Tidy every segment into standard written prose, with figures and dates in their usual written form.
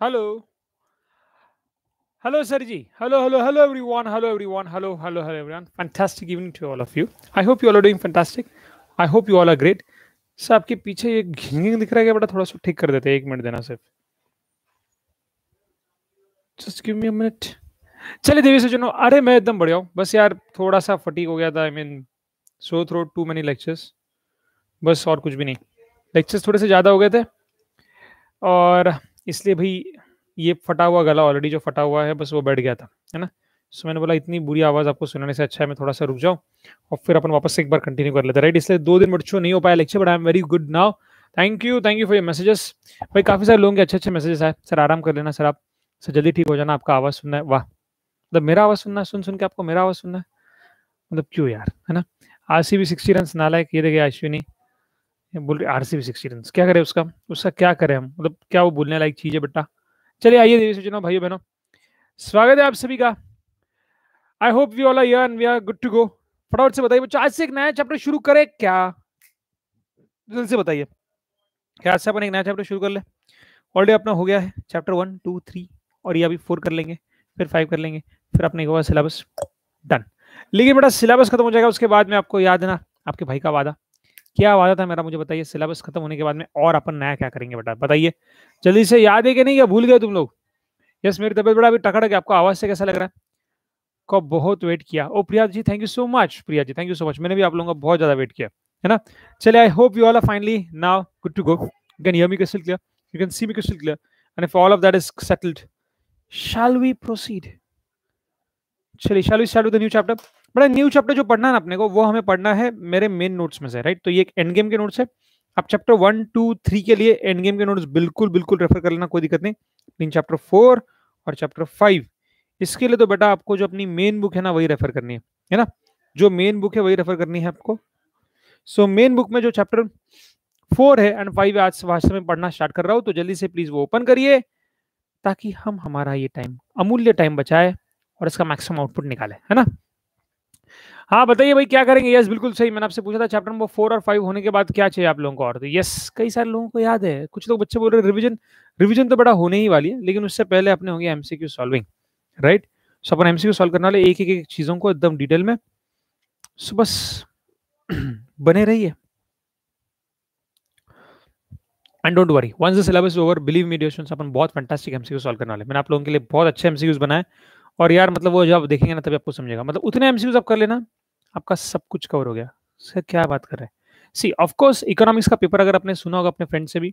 Hello. Hello, Sarji. Hello, hello, hello, everyone. Hello, everyone. Hello, hello, hello, everyone. Fantastic evening to all of you. I hope you all are doing fantastic. I hope you all are great. Sir आपके पीछे ये घिंगिंग दिख रहा है क्या बेटा? थोड़ा सा ठीक कर देते हैं, एक मिनट देना सिर्फ, just give me a minute. चलिए देवी सज्जनों, अरे मैं एकदम बढ़िया हूँ, बस यार थोड़ा सा फटीक हो गया था। I mean so throw too many lectures, बस और कुछ भी नहीं। लेक्चर्स थोड़े से ज़्यादा हो गए थे और इसलिए भाई ये फटा हुआ गला ऑलरेडी जो फटा हुआ है बस वो बैठ गया था, है ना। सो मैंने बोला इतनी बुरी आवाज़ आपको सुनाने से अच्छा है मैं थोड़ा सा रुक जाऊँ और फिर अपन वापस से एक बार कंटिन्यू कर लेते हैं, राइट। इसलिए 2 दिन बच्चों नहीं हो पाया lecture, but I am very good now. Thank you for your messages. भाई काफ़ी सारे लोगों के अच्छे अच्छे मैसेजेस आए। सर आराम कर लेना सर, आप सर जल्दी ठीक हो जाना, आपका आवाज़ सुनना है। वाह, मतलब मेरा आवाज़ सुनना है, सुन के आपको मेरा आवाज़ सुनना है, मतलब क्यों यार, है ना। आरसीबी 60 रन नालायक, ये देखिए अश्विनी बोल रही आरसीबी 60 रन, क्या करें उसका क्या करें हम, मतलब क्या वो बोलने लायक चीज़ है बेटा। चलिए आइए देवी सज्जनों, भाइयों बहनों, स्वागत है आप सभी का। I hope we all are here and we are good to go. फटाफट से बताइए बच्चों, आज से एक नया चैप्टर शुरू करें क्या? जल्दी से बताइए, क्या आज से अपन एक नया चैप्टर शुरू कर ले? ऑलरेडी अपना हो गया है चैप्टर 1, 2, 3 और ये अभी 4 कर लेंगे, फिर 5 कर लेंगे, फिर अपने होगा सिलेबस डन। लेकिन बेटा सिलेबस खत्म हो जाएगा उसके बाद में, आपको याद है ना आपके भाई का वादा, क्या वादा था मेरा मुझे बताइए, सिलेबस खत्म होने के बाद में और अपन नया क्या करेंगे बेटा बताइए जल्दी से। याद है कि नहीं या भूल गए तुम लोग? यस मेरी तबीयत बड़ा अभी टकड़ गया, आपको आवाज़ से कैसा लग रहा है? को बहुत वेट किया। ओ Priya ji thank you so much, Priya ji thank you so much, मैंने भी आप लोगों का बहुत ज़्यादा वेट किया, है ना। चलिए I hope you all are finally now good to go, you can hear me crystal clear, you can see me crystal clear and if all of that is settled shall we proceed. चलिए shall we start with the new chapter. बड़ा new chapter जो पढ़ना है ना अपने को, वो हमें पढ़ना है मेरे मेन नोट्स में से, राइट। तो ये एक एंड गेम के नोट्स है, आप चैप्टर 1, 2, 3 के लिए एंड गेम के नोट्स बिल्कुल बिल्कुल रेफर कर लेना, कोई दिक्कत नहीं। लेकिन चैप्टर 4 और चैप्टर 5 इसके लिए तो बेटा आपको जो अपनी मेन बुक है ना वही रेफर करनी है, है ना, जो मेन बुक है वही रेफर करनी है आपको। सो मेन बुक में जो चैप्टर 4 है एंड 5 आज वास्तव में पढ़ना स्टार्ट कर रहा हूँ, तो जल्दी से प्लीज़ वो ओपन करिए ताकि हम हमारा ये टाइम, अमूल्य टाइम बचाए और इसका मैक्सिमम आउटपुट निकाले, है ना। हाँ बताइए भाई क्या करेंगे? यस बिल्कुल सही, मैंने आपसे पूछा था चैप्टर नंबर 4 और 5 होने के बाद क्या चाहिए आप लोगों को, और तो यस कई सारे लोगों को याद है। कुछ लोग बच्चे बोल रहे रिवीजन तो बड़ा होने ही वाली है, लेकिन उससे पहले अपने होंगे एमसीक्यू सॉल्विंग, राइट। सो अपन एमसीक्यू सॉल्व करने वाले एक चीज़ों को एकदम डिटेल में, सो बस बने रहिए and don't worry, once the syllabus is over believe me dear students, अपन बहुत फैंटास्टिक एमसीक्यू सॉल्व करने वाले। मैंने आप लोगों के लिए बहुत अच्छे एमसीक्यूज बनाए और यार मतलब वो जब देखेंगे ना तभी आपको समझेगा, मतलब उतने एमसीक्यूज आप कर लेना आपका सब कुछ कवर हो गया। सर क्या बात कर रहे हैं? सी ऑफ कोर्स इकोनॉमिक्स का पेपर अगर आपने सुना होगा अपने फ्रेंड से भी,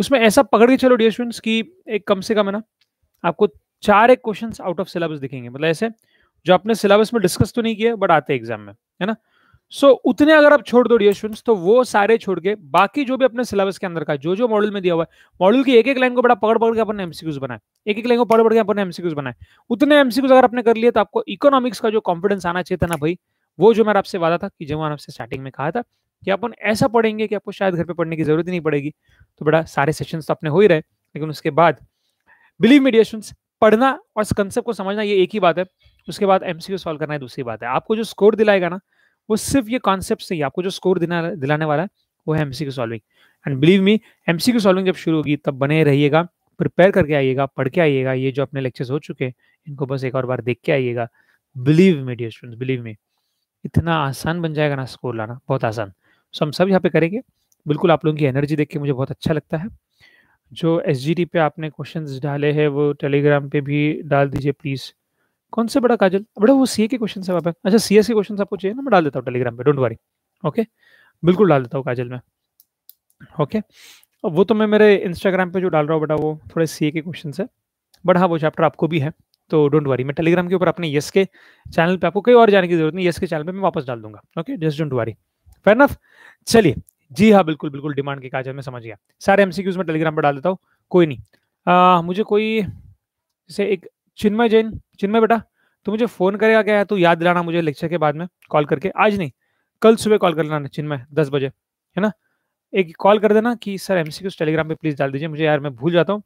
उसमें ऐसा पकड़ के चलो डियर स्टूडेंट्स कि एक कम से कम, है ना, आपको 4 क्वेश्चंस आउट ऑफ सिलेबस दिखेंगे, मतलब ऐसे जो आपने सिलेबस में डिस्कस तो नहीं किए बट आते एग्जाम में, है ना। सो उतने अगर आप छोड़ दो डियर स्टूडेंट्स तो वो सारे छोड़ के बाकी जो भी अपने सिलेबस के अंदर का जो जो मॉडल में दिया हुआ है, मॉडल की एक लाइन को बड़ा पकड़ के अपन एमसीक्यूज बनाए, एक लाइन को पकड़ के अपन एमसीक्यूज बनाए। उतने एमसीक्यूज अगर आपने कर लिए तो आपको इकोनॉमिक्स का जो कॉन्फिडेंस आना चाहिए था ना भाई, वो जो मेरा आपसे वादा था कि जब मैंने आपसे स्टार्टिंग में कहा था कि अपन ऐसा पढ़ेंगे कि आपको शायद घर पे पढ़ने की जरूरत ही नहीं पड़ेगी, तो बड़ा सारे सेशंस तो अपने हो ही रहे, लेकिन उसके बाद बिलीव मी डियर स्टूडेंट्स पढ़ना और इस कंसेप्ट को समझना ये एक ही बात है, उसके बाद एमसीक्यू सॉल्व करना है दूसरी बात है। आपको जो स्कोर दिलाएगा ना वो सिर्फ ये कॉन्सेप्ट से ही, आपको जो स्कोर दिलाने वाला है वो है MCQ solving and believe me MCQ solving जब शुरू होगी तब बने रहिएगा, प्रिपेयर करके आइएगा, पढ़ के आइएगा। ये जो अपने लेक्चर्स हो चुके हैं इनको बस एक और बार देख के आइएगा, believe me dear students, believe me इतना आसान बन जाएगा ना स्कोर लाना, बहुत आसान। सो हम सब यहाँ पे करेंगे, बिल्कुल आप लोगों की एनर्जी देख के मुझे बहुत अच्छा लगता है। जो एसजीटी पे आपने क्वेश्चंस डाले हैं वो टेलीग्राम पे भी डाल दीजिए प्लीज़। कौन से बड़ा काजल, बड़ा वो सीए के क्वेश्चन है वहाँ पे, अच्छा सीएस के क्वेश्चन आपको चाहिए ना, मैं डाल देता हूँ टेलीग्राम पे, डोंट वरी, ओके बिल्कुल डाल देता हूँ काजल में, ओके। और वो तो मैं मेरे इंस्टाग्राम पर जो डाल रहा हूँ बेटा वो थोड़े सीए के क्वेश्चन है, बट हाँ वो चैप्टर आपको भी है तो डोंट वरी। मैं टेलीग्राम के ऊपर अपने यस के चैनल पे, आपको कहीं और जाने की जरूरत नहीं, यस के चैनल पे मैं वापस डाल दूंगा, okay, just don't worry, fair enough. चलिए जी हाँ बिल्कुल बिल्कुल, डिमांड के काज में समझ गया, सारे एमसीक्यूज में टेलीग्राम पे डाल देता हूँ, कोई नहीं। मुझे कोई जैसे एक चिन्मय जैन, चिन्मय बेटा तो मुझे फ़ोन करेगा क्या? तो याद दिलाना मुझे लेक्चर के बाद में कॉल करके, आज नहीं कल सुबह कॉल कर लेना चिन्मय 10 बजे, है ना, एक कॉल कर देना कि सर एमसीक्यूज टेलीग्राम पर प्लीज़ डाल दीजिए मुझे, यार मैं भूल जाता हूँ।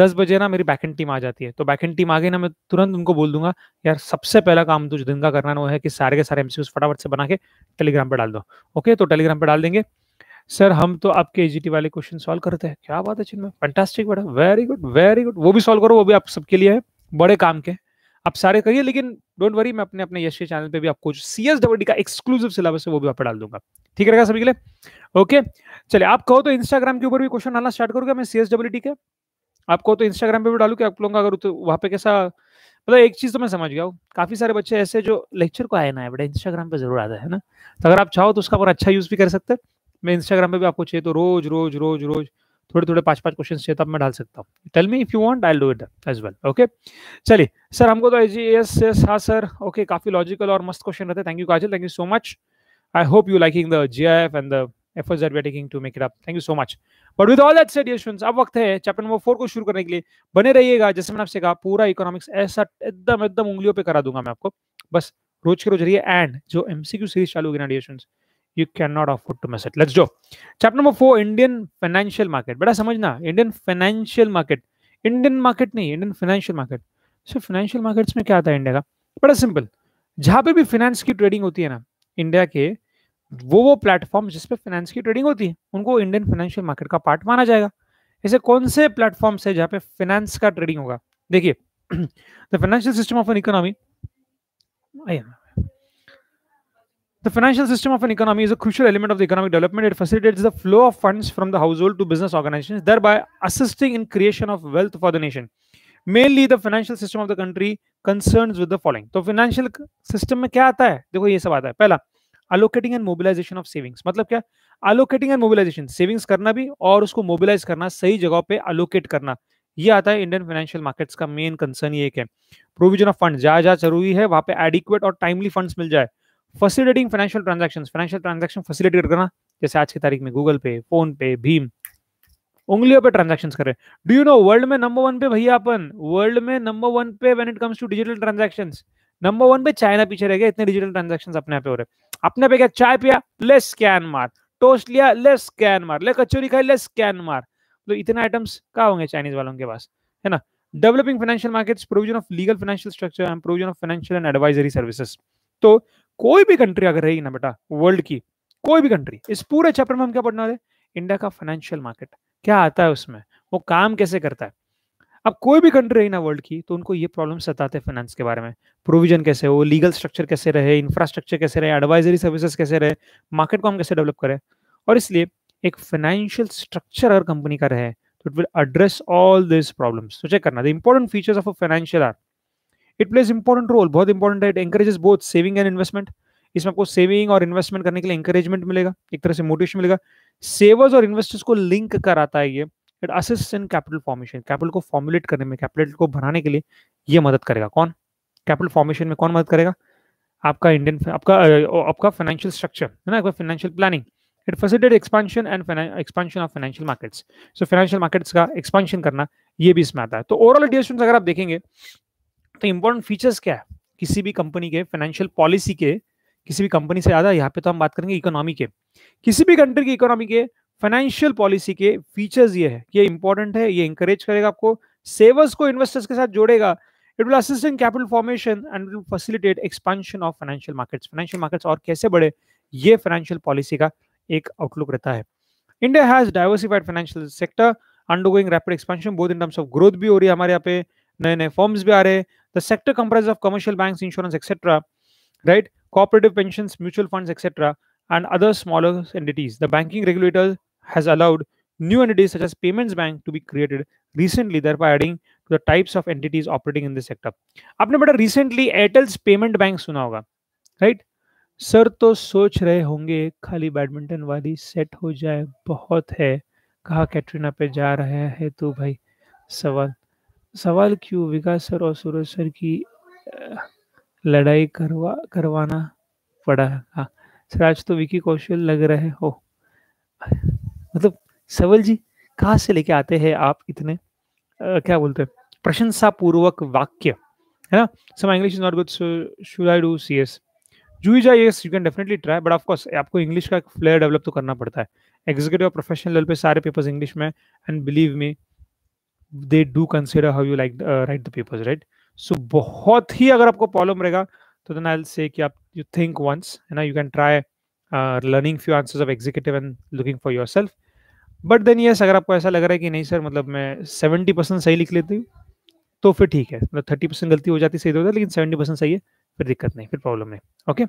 10 बजे ना मेरी बैकेंड टीम आ जाती है, तो बैकेंड टीम आ गई ना मैं तुरंत उनको बोल दूंगा यार सबसे पहला काम तुझे दिन का करना वो है कि सारे के सारे एमसीक्यूज फटाफट से बना के टेलीग्राम पे डाल दो, ओके। तो टेलीग्राम पे डाल देंगे। सर हम तो आपके एजीटी वाले क्वेश्चन सॉल्व करते हैं। क्या बात है चिन्मय, फैंटास्टिक बेटा, वेरी गुड वेरी गुड। वो भी सॉल्व करो, वो भी आप सबके लिए है, बड़े काम के आप सारे करिए। लेकिन डोंट वरी, मैं अपने अपने यश चैनल पे भी आपको CSDD का एक्सक्लूसिव सिलेबस है वो भी आप डाल दूंगा, ठीक रहेगा सभी के लिए। ओके चलिए, आप कहो तो इंस्टाग्राम के ऊपर भी क्वेश्चन आना स्टार्ट करूंगा मैं CSDD के। आप कहो तो इंस्टाग्राम पे भी डालू कि आप लोगों का अगर तो वहाँ पे कैसा, मतलब एक चीज तो मैं समझ गया हूँ, काफी सारे बच्चे ऐसे जो लेक्चर को आए ना है बेटा इंस्टाग्राम पे जरूर आता है ना, तो अगर आप चाहो तो उसका पर अच्छा यूज भी कर सकते हैं। मैं इंस्टाग्राम पे भी आपको चाहिए तो रोज रोज रोज रोज थोड़े थोड़े 5-5 क्वेश्चन चाहिए तब मैं डाल सकता हूँ। Tell me if you want, I will do it as well. Okay चलिए, सर हमको तो एजीएस, हाँ सर ओके, काफी लॉजिकल और मस्त क्वेश्चन रहते। Thank you Kajal, thank you so much. I hope you liking the GIF एंड द efforts that we are taking to make it up. Thank you so much. But with all that said, dear students, अब वक्त है chapter number 4 को शुरू करने के लिए। बने रहिएगा, जैसे मैंने आपसे कहा पूरा इकोनॉमिक्स ऐसा एकदम एकदम उंगलियों पे करा दूंगा मैं आपको, बस रोज के रोज रहिए। एंड जो MCQ सीरीज चालू होगी ना dear students, you cannot afford to miss it. Let's go. Chapter number 4, Indian financial market. बेटा समझना, Indian financial market, Indian market नहीं, Indian financial market। So financial markets में क्या आता है इंडिया का, बड़ा सिंपल, जहाँ पे भी फाइनेंस की ट्रेडिंग होती है ना इंडिया के, वो प्लेटफॉर्म जिसपे फाइनेंस की ट्रेडिंग होती है उनको इंडियन फाइनेंशियल मार्केट का पार्ट माना जाएगा। ऐसे कौन से प्लेटफॉर्म्स है जहाँ पे फाइनेंस का ट्रेडिंग होगा? देखिए, the financial system of an economy, the financial system of an economy is a crucial element of the economic development. It facilitates the flow of funds from the household to business organisations, thereby assisting in creation of wealth for the nation. Mainly the financial system of the country concerns with the following. तो financial system में क्या आता है, देखो ये सब आता है। पहला, allocating and mobilization of savings, मतलब क्या, allocating and mobilization, सेविंग्स करना भी और उसको मोबिलाइज करना, सही जगह पे allocate करना, ये आता है इंडियन फाइनेंशियल मार्केट्स का मेन कंसर्न। ये एक है प्रोविजन ऑफ फंड, जहाँ जहाँ जरूरी है वहाँ पे एडिक्वेट और टाइमली फंड्स मिल जाए। फैसिलिटेटिंग फाइनेंशियल ट्रांजेक्शन फैसिलिटेट करना, जैसे आज की तारीख में गूगल पे, फोन पे, भीम, उंगलियों पे ट्रांजेक्शन करे। डू यू नो वर्ल्ड में #1 पे भैया अपन, वर्ल्ड में #1 पे when it comes to digital transaction, #1 पे चाइना पीछे रह गया। इतने डिजिटल ट्रांजेक्शन अपने यहाँ पे हो रहे हैं, अपने पे क्या, चाय पिया लेस स्कैन मार, टोस्ट लिया लेस स्कैन मार, ले कचौरी खाई लेस स्कैन मार, तो इतने आइटम्स कहाँ होंगे चाइनीज वालों के पास, है ना। Developing financial markets, provision of legal financial structure and provision of financial and advisory services. तो कोई भी कंट्री अगर रहेगी ना बेटा वर्ल्ड की, कोई भी कंट्री, इस पूरे चैप्टर में हम क्या पढ़ने वाले हैं, इंडिया का फाइनेंशियल मार्केट क्या आता है, उसमें वो काम कैसे करता है। अब कोई भी कंट्री रही ना वर्ल्ड की, तो उनको ये प्रॉब्लम सताते हैं फाइनेंस के बारे में, प्रोविजन कैसे हो, लीगल स्ट्रक्चर कैसे रहे, इंफ्रास्ट्रक्चर कैसे रहे, एडवाइजरी सर्विसेज कैसे रहे, मार्केट को हम कैसे डेवलप करें। और इसलिए एक फाइनेंशियल स्ट्रक्चर अगर कंपनी का रहे तो it will address all this problems. तो चेक करना, the important features of a financial are, it plays important role, बहुत इंपॉर्टेंट है। It encourages both saving and investment, इसमें आपको सेविंग और इन्वेस्टमेंट करने के लिए इंकरेजमेंट मिलेगा, एक तरह से मोटिवेशन मिलेगा। सेवर्स और इन्वेस्टर्स को लिंक कराता है ये। It assist in capital formation, capital को फॉर्मुलेट करने में, कैपिटल को बनाने के लिए ये मदद करेगा। कौन, कैपिटल फॉर्मेशन में कौन मदद करेगा, आपका इंडियन, आपका फाइनेंशियल स्ट्रक्चर है ना, आपका financial planning. It facilitate expansion and expansion of financial markets, so financial markets का एक्सपेंशन करना ये भी इसमें आता है। तो ओवरऑल डियर स्टूडेंट्स अगर आप देखेंगे तो इंपॉर्टेंट फीचर्स क्या है किसी भी कंपनी के फाइनेंशियल पॉलिसी के, किसी भी कंपनी से ज्यादा यहाँ पे तो हम बात करेंगे इकोनॉमी के, किसी भी कंट्री की इकोनॉमी के फाइनेंशियल पॉलिसी के फीचर्स ये है, ये इंपॉर्टेंट है, ये इंकरेज करेगा आपको, सेवर्स को इन्वेस्टर्स के साथ जोड़ेगा। It will assist in capital formation and will facilitate expansion of financial markets, financial markets और कैसे बढ़े, ये फाइनेंशियल पॉलिसी का एक आउटलुक रहता है। India has diversified financial sector undergoing rapid expansion, both in terms of growth भी हो रही है हमारे यहाँ पे, नए नए फॉर्म्स भी आ रहे हैं। The sector comprise of commercial banks, insurance etcetera, right, cooperative pensions, mutual funds etcetera and other smaller entities. The banking regulator has allowed new entities such as payments bank to be created recently, thereby adding to the types of entities operating in this sector. आपने बेटा recently Airtel's payment bank सुना होगा, right? Sir तो सोच रहे होंगे खाली badminton वाली सेट हो जाए बहुत है, कहा कैटरीना पे जा रहे हैं तो भाई सवाल सवाल क्यों विकास सर और सूरज सर की लड़ाई करवाना पड़ा। हाँ सर आज तो विकी कौशल लग रहे हो, मतलब सवल जी कहाँ से लेके आते हैं आप इतने क्या बोलते हैं प्रशंसापूर्वक वाक्य, है ना। So my English is not good, so should I do CS? जूजा yes you can definitely try, but of course आपको इंग्लिश का फ्लेयर डेवलप तो करना पड़ता है। एग्जीक्यूटिव और प्रोफेशनल लेवल पे सारे पेपर्स इंग्लिश में, and believe me they do consider how you like write the papers, right. So बहुत ही अगर आपको प्रॉब्लम रहेगा तो देन आई विल से कि आप यू थिंक वंस, है ना, you can try learning few answers of executive and looking for yourself. But then yes, अगर आपको ऐसा लग रहा है कि नहीं सर मतलब मैं 70% सही लिख लेती हूँ तो फिर ठीक है, मतलब 30% गलती हो जाती सही होता है लेकिन 70% सही है फिर दिक्कत नहीं, फिर प्रॉब्लम नहीं. ओके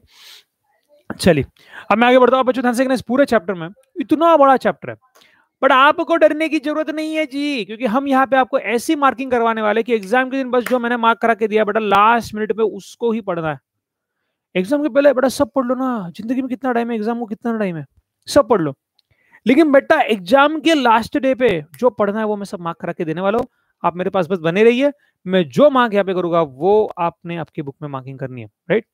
चलिए अब मैं आगे बढ़ता हूँ. बच्चों ध्यान से देखना, इस पूरे चैप्टर में इतना बड़ा चैप्टर है बट आपको डरने की जरूरत नहीं है जी, क्योंकि हम यहाँ पे आपको ऐसी मार्किंग करवाने वाले कि एग्जाम के दिन बस जो मैंने मार्क करा के दिया बेटा लास्ट मिनट पे उसको ही पढ़ना है. एग्जाम के पहले बेटा सब पढ़ लो ना, जिंदगी में कितना टाइम है, एग्जाम को कितना टाइम है, सब पढ़ लो, लेकिन बेटा एग्जाम के लास्ट डे पे जो पढ़ना है वो मैं सब मार्क करा के देने वाला हूँ. आप मेरे पास बस बने रहिए, मैं जो मार्क यहाँ पे करूंगा वो आपने आपकी बुक में मार्किंग करनी है, राइट.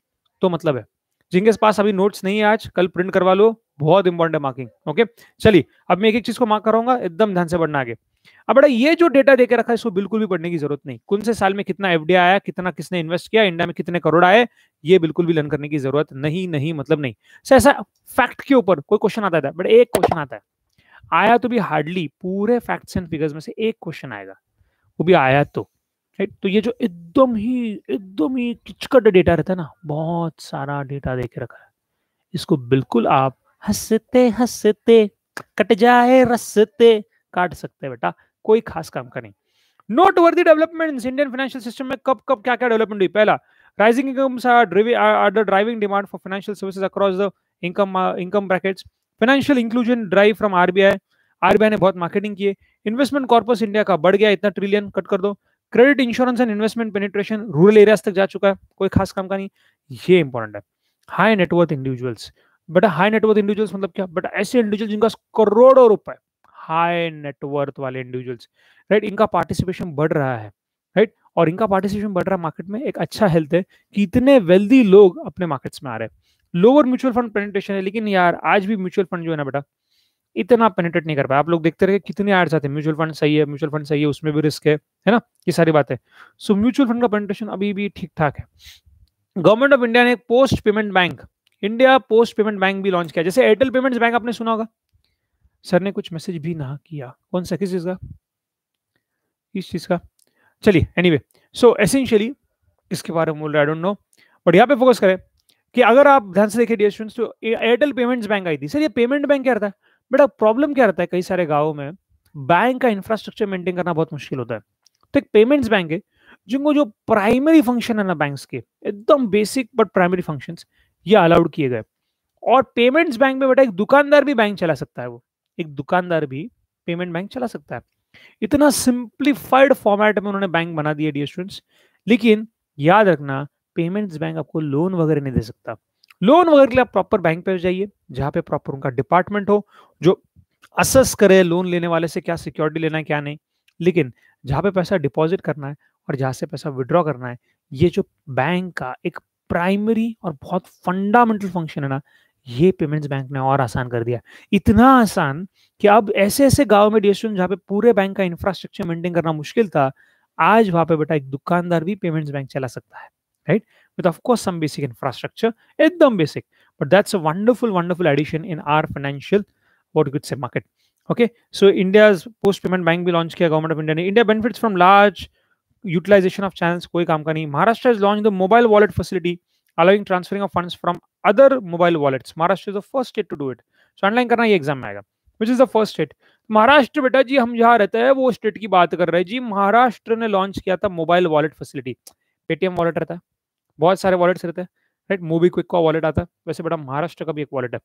तो मतलब है जिनके पास अभी नोट्स नहीं है आज कल प्रिंट करवा लो, बहुत इंपॉर्टेंट है मार्किंग. ओके चलिए अब मैं एक चीज को मार्क कराऊंगा, एकदम ध्यान से बढ़ना आगे. अब बड़ा ये जो डेटा देके रखा है इसको बिल्कुल भी पढ़ने की जरूरत नहीं, कौन से साल में कितना एफडीआई आया, कितना किसने इन्वेस्ट किया, इंडिया में कितने करोड़ आए, ये बिल्कुल भी लर्न करने की जरूरत नहीं मतलब नहीं. सो ऐसा फैक्ट के ऊपर कोई क्वेश्चन आता था बट एक क्वेश्चन आता है, आया तो भी हार्डली पूरे फैक्ट्स एंड फिगर्स में से एक क्वेश्चन आएगा, वो भी आया तो राइट. तो ये जो एकदम ही किचकट डेटा रहता है ना, बहुत सारा डेटा देके रखा है, इसको बिल्कुल आप हंसते हंसते कट जाए रस्ते काट सकते हैं बेटा, कोई खास काम का नहीं. Noteworthy developments Indian financial system में कब कब क्या क्या डेवलपमेंट हुई. पहला, rising incomes are the driving demand for financial services across the income brackets. Financial inclusion drive from RBI, RBI ने बहुत मार्केटिंग की है. इन्वेस्टमेंट कॉर्पस इंडिया का बढ़ गया, इतना ट्रिलियन कट कर दो. Credit insurance and investment penetration rural areas तक जा चुका है, कोई खास काम का नहीं, ये इंपॉर्टेंट है. High net worth individuals, but high net worth individuals मतलब क्या, बट ऐसे इंडिविजुअल जिनका करोड़ों रुपए, हाई नेटवर्थ वाले इंडिविजुअल्स राइट, इनका पार्टिसिपेशन बढ़ रहा है राइट, और इनका पार्टिसिपेशन बढ़ रहा है मार्केट में, एक अच्छा हेल्थ है कि इतने वेल्दी लोग अपने मार्केट्स में आ रहे हैं. लोअर म्यूचुअल फंड पेनिट्रेशन है, लेकिन यार आज भी म्यूचुअल फंड जो है ना बेटा इतना पेनिट्रेट नहीं कर पाया. आप लोग देखते रहे कितने एड्स आते हैं म्यूचुअल फंड सही है, म्यूचुअल फंड सही है, उसमें भी रिस्क है ना, ये सारी बात है. सो म्यूचुअल फंड का पेनिट्रेशन अभी भी ठीक ठाक है. गवर्नमेंट ऑफ इंडिया ने post payment bank, India post payment bank भी लॉन्च किया, जैसे एयरटेल पेमेंट्स बैंक आपने सुना होगा. सर ने कुछ मैसेज भी ना किया, कौन सा, किस चीज का, इस चीज का, चलिए एनीवे. सो एसेंशियली इसके बारे में बोल रहा है, आई डोंट नो, बट यहाँ पे फोकस करें कि अगर आप ध्यान से देखिए डियर स्टूडेंट्स, तो एयरटेल पेमेंट्स बैंक आई थी. सर ये पेमेंट बैंक क्या रहता है बेटा, प्रॉब्लम क्या रहता है, कई सारे गाँव में बैंक का इंफ्रास्ट्रक्चर मेंटेन करना बहुत मुश्किल होता है. तो एक पेमेंट्स बैंक है जिनको जो प्राइमरी फंक्शन है ना बैंक्स के, एकदम बेसिक बट प्राइमरी फंक्शंस ये अलाउड किए गए. और पेमेंट्स बैंक में बेटा एक दुकानदार भी बैंक चला सकता है, वो एक दुकानदार भी पेमेंट बैंक चला सकता है. इतना सिंप्लीफाइड फॉर्मेट में उन्होंने बैंक बना दिया डियर स्टूडेंट्स. लेकिन याद रखना पेमेंट्स बैंक आपको लोन वगैरह नहीं दे सकता. लोन वगैरह के लिए आप प्रॉपर बैंक पे जाइए जहाँ पे प्रॉपर उनका डिपार्टमेंट हो जो असेस करे लोन लेने वाले से क्या सिक्योरिटी लेना है क्या नहीं. लेकिन जहाँ पे पैसा डिपॉजिट करना है और जहाँ से पैसा विड्रॉ करना है, ये जो बैंक का एक प्राइमरी और बहुत फंडामेंटल फंक्शन है ना, ये पेमेंट्स बैंक ने और आसान कर दिया. इतना आसान कि अब ऐसे ऐसे गांव में डिस्ट्रिक्ट जहाँ पे पूरे बैंक का इंफ्रास्ट्रक्चर मेंटेन करना मुश्किल था, आज वहाँ पे बेटा एक दुकानदार भी पेमेंट्स बैंक चला सकता है right, with of course some basic infrastructure, एकदम basic, but that's a wonderful wonderful addition in our financial what good से market. Okay so India post payment bank भी लॉन्च किया गवर्नमेंट ऑफ इंडिया ने. India benefits from large utilization of channels, कोई काम का नहीं. Maharashtra has launched the mobile wallet facility, allowing transferring of funds from other mobile wallets. Maharashtra is the first state to do it. So online करना ये exam में आएगा, which is the first state. Maharashtra बेटा जी हम जहाँ रहते हैं वो state की बात कर रहे हैं जी. महाराष्ट्र ने launch किया था mobile wallet facility. Paytm wallet रहता है, बहुत सारे wallets रहते हैं right, MobiKwik का wallet आता है, वैसे बेटा महाराष्ट्र का भी एक wallet है.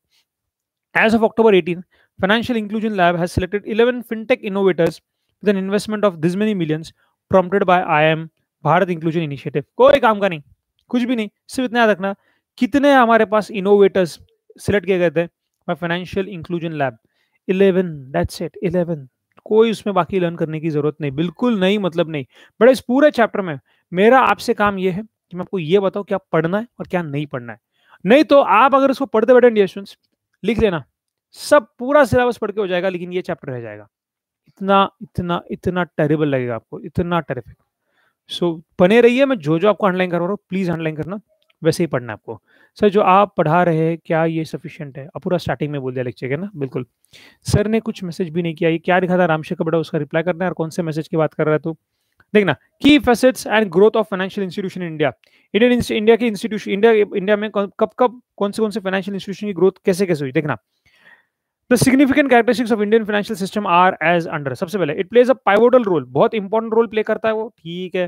As of October 18, Financial Inclusion Lab has selected 11 fintech innovators with an investment of this many millions. Prompted by IIM Bharat inclusion initiative. कोई काम का नहीं, कुछ भी नहीं, सिर्फ इतना याद रखना कितने हमारे पास इनोवेटर्स सिलेक्ट किए गए थे by financial inclusion lab, 11, that's it, 11. कोई उसमें बाकी लर्न करने की जरूरत नहीं, बिल्कुल नहीं मतलब नहीं. बट इस पूरे चैप्टर में मेरा आपसे काम यह है कि मैं आपको ये बताऊँ क्या पढ़ना है और क्या नहीं पढ़ना है. नहीं तो आप अगर उसको पढ़ते बैठे डियर स्टूडेंट्स, लिख लेना सब पूरा सिलेबस पढ़ के हो जाएगा, लेकिन ये चैप्टर रह जाएगा, इतना इतना इतना टेरिबल लगेगा आपको, इतना टेरिफिक. सो बने रहिए, मैं जो जो आपको अंडरलाइन करवा रहा हूँ प्लीज अंडरलाइन करना, वैसे ही पढ़ना आपको. सर जो आप पढ़ा रहे हैं क्या ये सफिशिएंट है, आप पूरा स्टार्टिंग में बोल दिया लेक्चर के ना, बिल्कुल. सर ने कुछ मैसेज भी नहीं किया, ये क्या लिखा था रामशेखर, बड़ा उसका रिप्लाई करना है, और कौन से मैसेज की बात कर रहा है, तो देखना, की facets and growth of financial institution in India, India के इंस्टीट्यूशन, इंडिया में कब कब कौन से फाइनेंशियल इंस्टीट्यूशन की ग्रोथ कैसे कैसे हुई, देखना। The significant characteristics of Indian financial system are as under. सबसे पहले it plays a pivotal role, बहुत important role play करता है वो, ठीक है।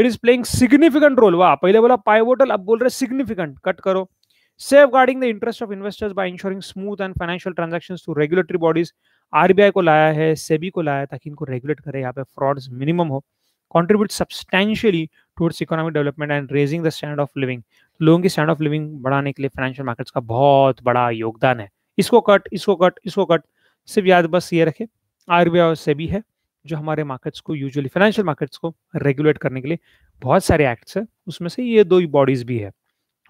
It is playing significant role, वाह, पहले बोला pivotal, अब बोल रहे significant, कट करो। Safeguarding the interest of investors by ensuring smooth and financial transactions to regulatory bodies, RBI को लाया है, SEBI को लाया है ताकि इनको regulate करे, यहाँ पे frauds minimum हो। Contribute substantially towards economic development and raising the standard of living, लोगों की standard of living बढ़ाने के लिए financial markets का बहुत बड़ा योगदान है। इसको कट, इसको कट, इसको कट, सिर्फ याद बस ये रखे, आरबीआई और सेबी है जो हमारे मार्केट्स को यूजुअली फाइनेंशियल मार्केट्स को रेगुलेट करने के लिए, बहुत सारे एक्ट्स है उसमें से ये दो बॉडीज भी है।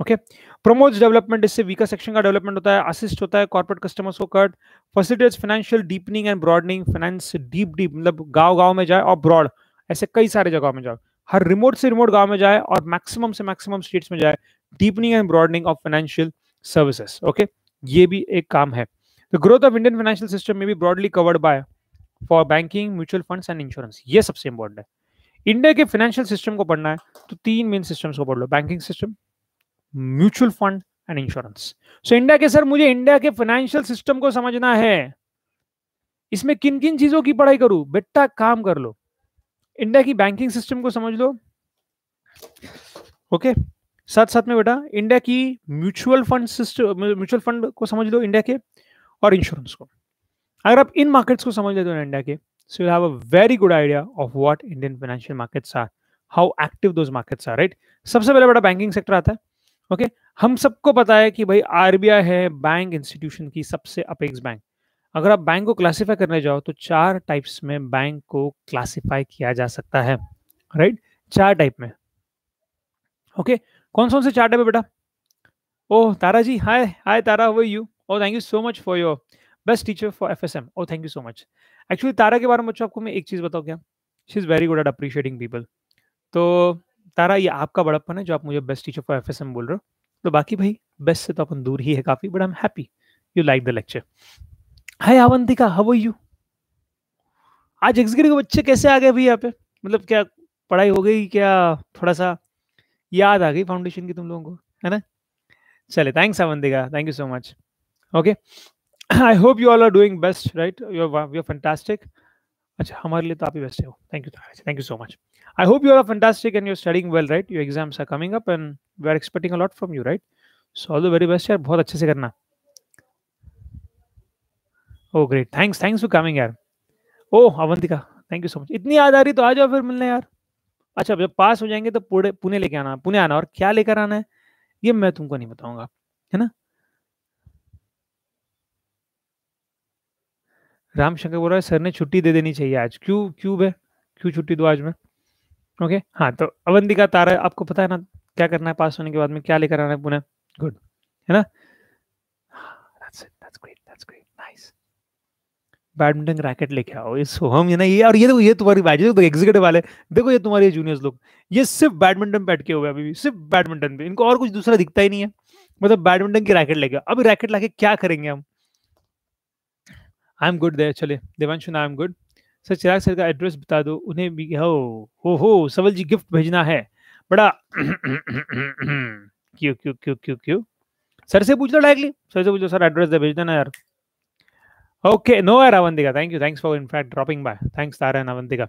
ओके, प्रोमोट्स डेवलपमेंट, इससे वीकर सेक्शन का डेवलपमेंट होता है, असिस्ट होता है कॉर्पोरेट कस्टमर्स को cut, facilitates financial deepening and broadening, finance deep मतलब गाँव गाँव में जाए और ब्रॉड ऐसे कई सारे जगहों में जाए, हर रिमोट से रिमोट गाँव में जाए और मैक्सिमम से मैक्सिमम स्टेट्स में जाए, deepening and broadening of financial services. Okay, ये भी एक काम है। The growth of Indian financial system में भी broadly covered by for banking, mutual funds and insurance, ये सबसे इंपॉर्टेंट है। इंडिया के फाइनेंशियल सिस्टम को पढ़ना है तो तीन मेन सिस्टम्स को पढ़ लो, banking system, mutual fund and insurance. So India के, सर मुझे इंडिया के फाइनेंशियल सिस्टम को समझना है, इसमें किन किन चीजों की पढ़ाई करूं? बेटा काम कर लो, इंडिया की बैंकिंग सिस्टम को समझ लो, ओके, साथ साथ में बेटा इंडिया की mutual fund system, mutual fund को समझ लो इंडिया के, और इंश्योरेंस को। अगर आप इन मार्केट्स को समझ लेते हो इंडिया के, so you have a very good idea of what Indian financial markets are, how active those markets are, right. सबसे पहले बेटा बैंकिंग सेक्टर आता है, ओके हम सबको पता है कि भाई आरबीआई है बैंक इंस्टीट्यूशन की सबसे अपेक्स बैंक। अगर आप बैंक को क्लासीफाई करने जाओ तो चार टाइप्स में बैंक को क्लासीफाई किया जा सकता है, राइट, चार टाइप में। ओके, कौन से चार्ट है बेटा? Oh Tara ji, hi hi Tara, how are you? Oh thank you so much for your best teacher for FSM, oh thank you so much. Actually Tara के बारे में आपको मैं एक चीज बताऊं क्या, she is very good at appreciating people. तो तारा ये आपका बड़प्पन है जो आप मुझे बेस्ट टीचर फॉर एफएसएम बोल रहे हो, तो बाकी भाई बेस्ट से तो अपन दूर ही है काफी, but I am happy you like the lecture. Hi Avantika, how are you? आज एग्जीक्यूटिव के बच्चे कैसे आ गए भाई यहाँ पे, मतलब क्या पढ़ाई हो गई क्या, थोड़ा सा याद आ गई फाउंडेशन की तुम लोगों को, है ना? चले, thanks Avantika, thank you so much. Okay, I hope you all are doing best, right, you are fantastic. अच्छा, हमारे लिए तो आप ही बेस्ट हो, thank you so much. I hope you are fantastic and you are studying well, right, your exams are coming up and we are expecting a lot from you, right, so all the very best यार, बहुत अच्छे से करना। Oh great, thanks thanks for coming यार। Oh Avantika, thank you so much, इतनी याद आ रही तो आ जाओ फिर मिलने यार। अच्छा, जब पास हो जाएंगे तो पुणे लेके आना, पुणे आना, और क्या लेकर आना है ये मैं तुमको नहीं बताऊंगा, है ना। रामशंकर बोल रहा है सर ने छुट्टी दे देनी चाहिए आज, क्यों क्यों है, क्यों छुट्टी दो आज में? ओके, हाँ तो अवंतिका तारा आपको पता है ना क्या करना है पास होने के बाद में, क्या लेकर आना है पुणे, गुड, है ना। बैडमिंटन रैकेट लेके आओ, ये सोहम है ना ये, और ये देखो ये तुम्हारी बैच देखो, एग्जीक्यूटिव वाले देखो, ये तुम्हारे जूनियर्स लोग ये सिर्फ बैडमिंटन पे अटके हुए अभी भी, सिर्फ बैडमिंटन पे, इनको और कुछ दूसरा दिखता ही नहीं है, मतलब बैडमिंटन की रैकेट लेके आओ। अभी रैकेट लाके क्या करेंगे हम? आई एम गुड देयर, चले Devanshu, I am good. Sir Chirag sir का एड्रेस बता दो, उन्हें भी हो सवल जी गिफ्ट भेजना है बड़ा। क्यों क्यों क्यों क्यों क्यों? सर से पूछ लो डायरेक्टली, सर से पूछ लो सर एड्रेस दे भेज देना यार। ओके, नो यार Avantika, thank you, thanks for in fact dropping by, thanks Tara and Avantika.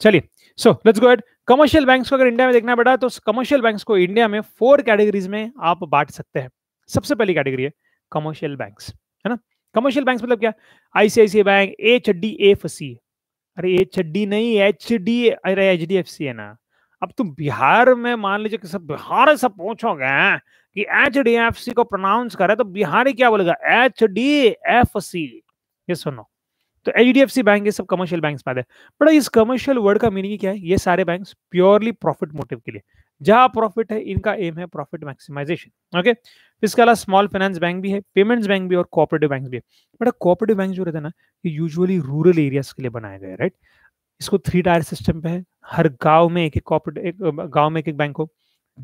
चलिए, so let's go at commercial banks को अगर इंडिया में देखना है बेटा, तो कमर्शियल बैंक्स को इंडिया में 4 कैटेगरीज में आप बांट सकते हैं। सबसे पहली कैटेगरी है कमर्शियल बैंक्स, है ना। कमर्शियल बैंक्स मतलब क्या? आईसीआईसीआई बैंक, एचडीएफसी, अरे एचडी नहीं एचडी, अरे एचडीएफसी है ना। अब तुम बिहार में मान लीजिए कि सब बिहार सब पहुंचोगे कि एचडीएफसी को प्रोनाउंस करे तो बिहारी क्या बोलेगा, एचडीएफसी, ये सुनो। तो HDFC बैंक, ये सब कमर्शियल बैंक्स में आते हैं। बड़ा इस कमर्शियल वर्ड का मीनिंग क्या है? ये सारे बैंक्स प्योरली प्रॉफिट मोटिव के लिए, जहां प्रॉफिट है इनका एम है प्रॉफिट मैक्सिमाइजेशन। ओके, इसके अलावा स्मॉल फाइनेंस बैंक भी है, पेमेंट्स बैंक भी है और कोऑपरेटिव बैंक भी है। बड़ा कोऑपरेटिव बैंक जो रहता है ना, ये यूजुअली रूरल एरियाज के लिए बनाए गए, राइट। इसको 3 टायर सिस्टम पे है, हर गाँव में एक एक बैंक हो,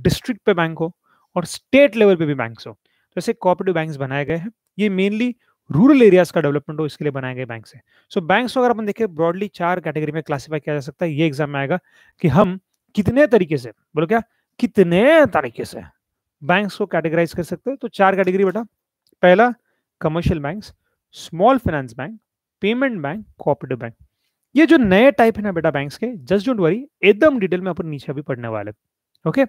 डिस्ट्रिक्ट पे बैंक हो और स्टेट लेवल पे भी बैंक हो, तो ऐसे कोऑपरेटिव बैंक बनाए गए हैं। ये मेनली रूरल एरियाज का डेवलपमेंट हो, इसके लिए बनाए गए बैंक से। सो बैंक्स को अगर अपन देखें ब्रॉडली चार कैटेगरी में क्लासिफाई किया जा सकता है, ये एग्जाम में आएगा कि हम कितने तरीके से, बोलो क्या, कितने तरीके से बैंक्स को कैटेगराइज कर सकते हैं। तो चार कैटेगरी बेटा, पहला commercial banks, small finance bank, payment bank, cooperative bank. ये जो नए टाइप है ना बेटा बैंक्स के, जस्ट डोंट वरी, एकदम डिटेल में अपन नीचे अभी पढ़ने वाले। ओके,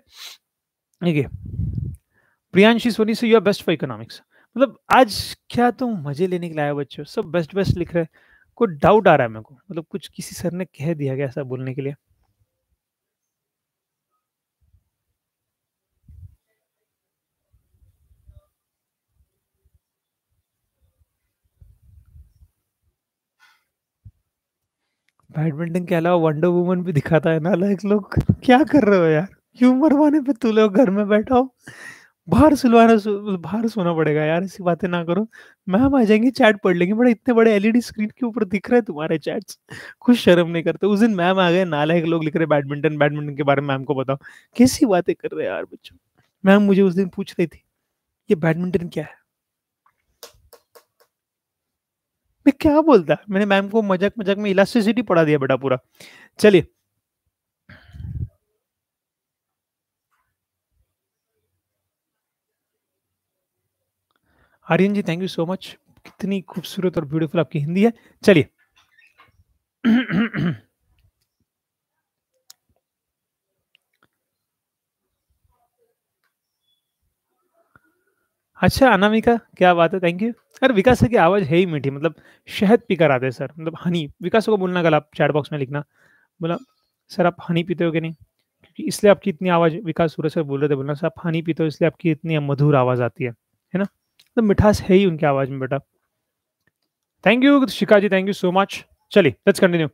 प्रियांशी सोनी से you are best for economics, मतलब आज क्या तुम मजे लेने के लिए आए बच्चों, सब बेस्ट बेस्ट लिख रहे। कोई डाउट आ रहा है मेरे को, मतलब कुछ किसी सर ने कह दिया गया ऐसा बोलने के लिए? बैडमिंटन के अलावा वंडर वुमन भी दिखाता है ना, लाइक लोग क्या कर रहे हो यार, ह्यूमर वाने पे तू लोग घर में बैठा हो, बाहर सोना पड़ेगा यार, ऐसी बातें ना करो, मैम आ जाएंगे चैट पढ़ लेंगे। बड़ा इतने बड़े एलईडी स्क्रीन के ऊपर दिख रहे तुम्हारे चैट्स, कुछ शर्म नहीं करते। उस दिन मैम आ गए, नालायक लोग लिख रहे बैडमिंटन के बारे में मैम को बताओ, कैसी बातें कर रहे हैं यार बच्चों। मैम मुझे उस दिन पूछ रही थी ये बैडमिंटन क्या है, मैं क्या बोलता, मैंने मैम को मजाक मजाक में इलास्टिसिटी पढ़ा दिया बेटा पूरा। चलिए Aryan ji, thank you so much, कितनी खूबसूरत और ब्यूटीफुल आपकी हिंदी है। चलिए अच्छा अनामिका, क्या बात है, थैंक यू। अरे विकास सर की आवाज़ है ही मीठी, मतलब शहद पीकर आते हैं सर, मतलब हनी। विकास को बोलना कल आप चैट बॉक्स में लिखना, बोला सर आप हनी पीते हो कि नहीं, क्योंकि इसलिए आपकी इतनी आवाज़, विकास सूरज सर बोल रहे थे, बोलना सर आप हनी पीते हो इसलिए आपकी इतनी मधुर आवाज़ आती है ना, मतलब मिठास है ही उनकी आवाज़ में बेटा। Thank you Shikha ji, thank you so much. चलिए लेट्स कंटिन्यू,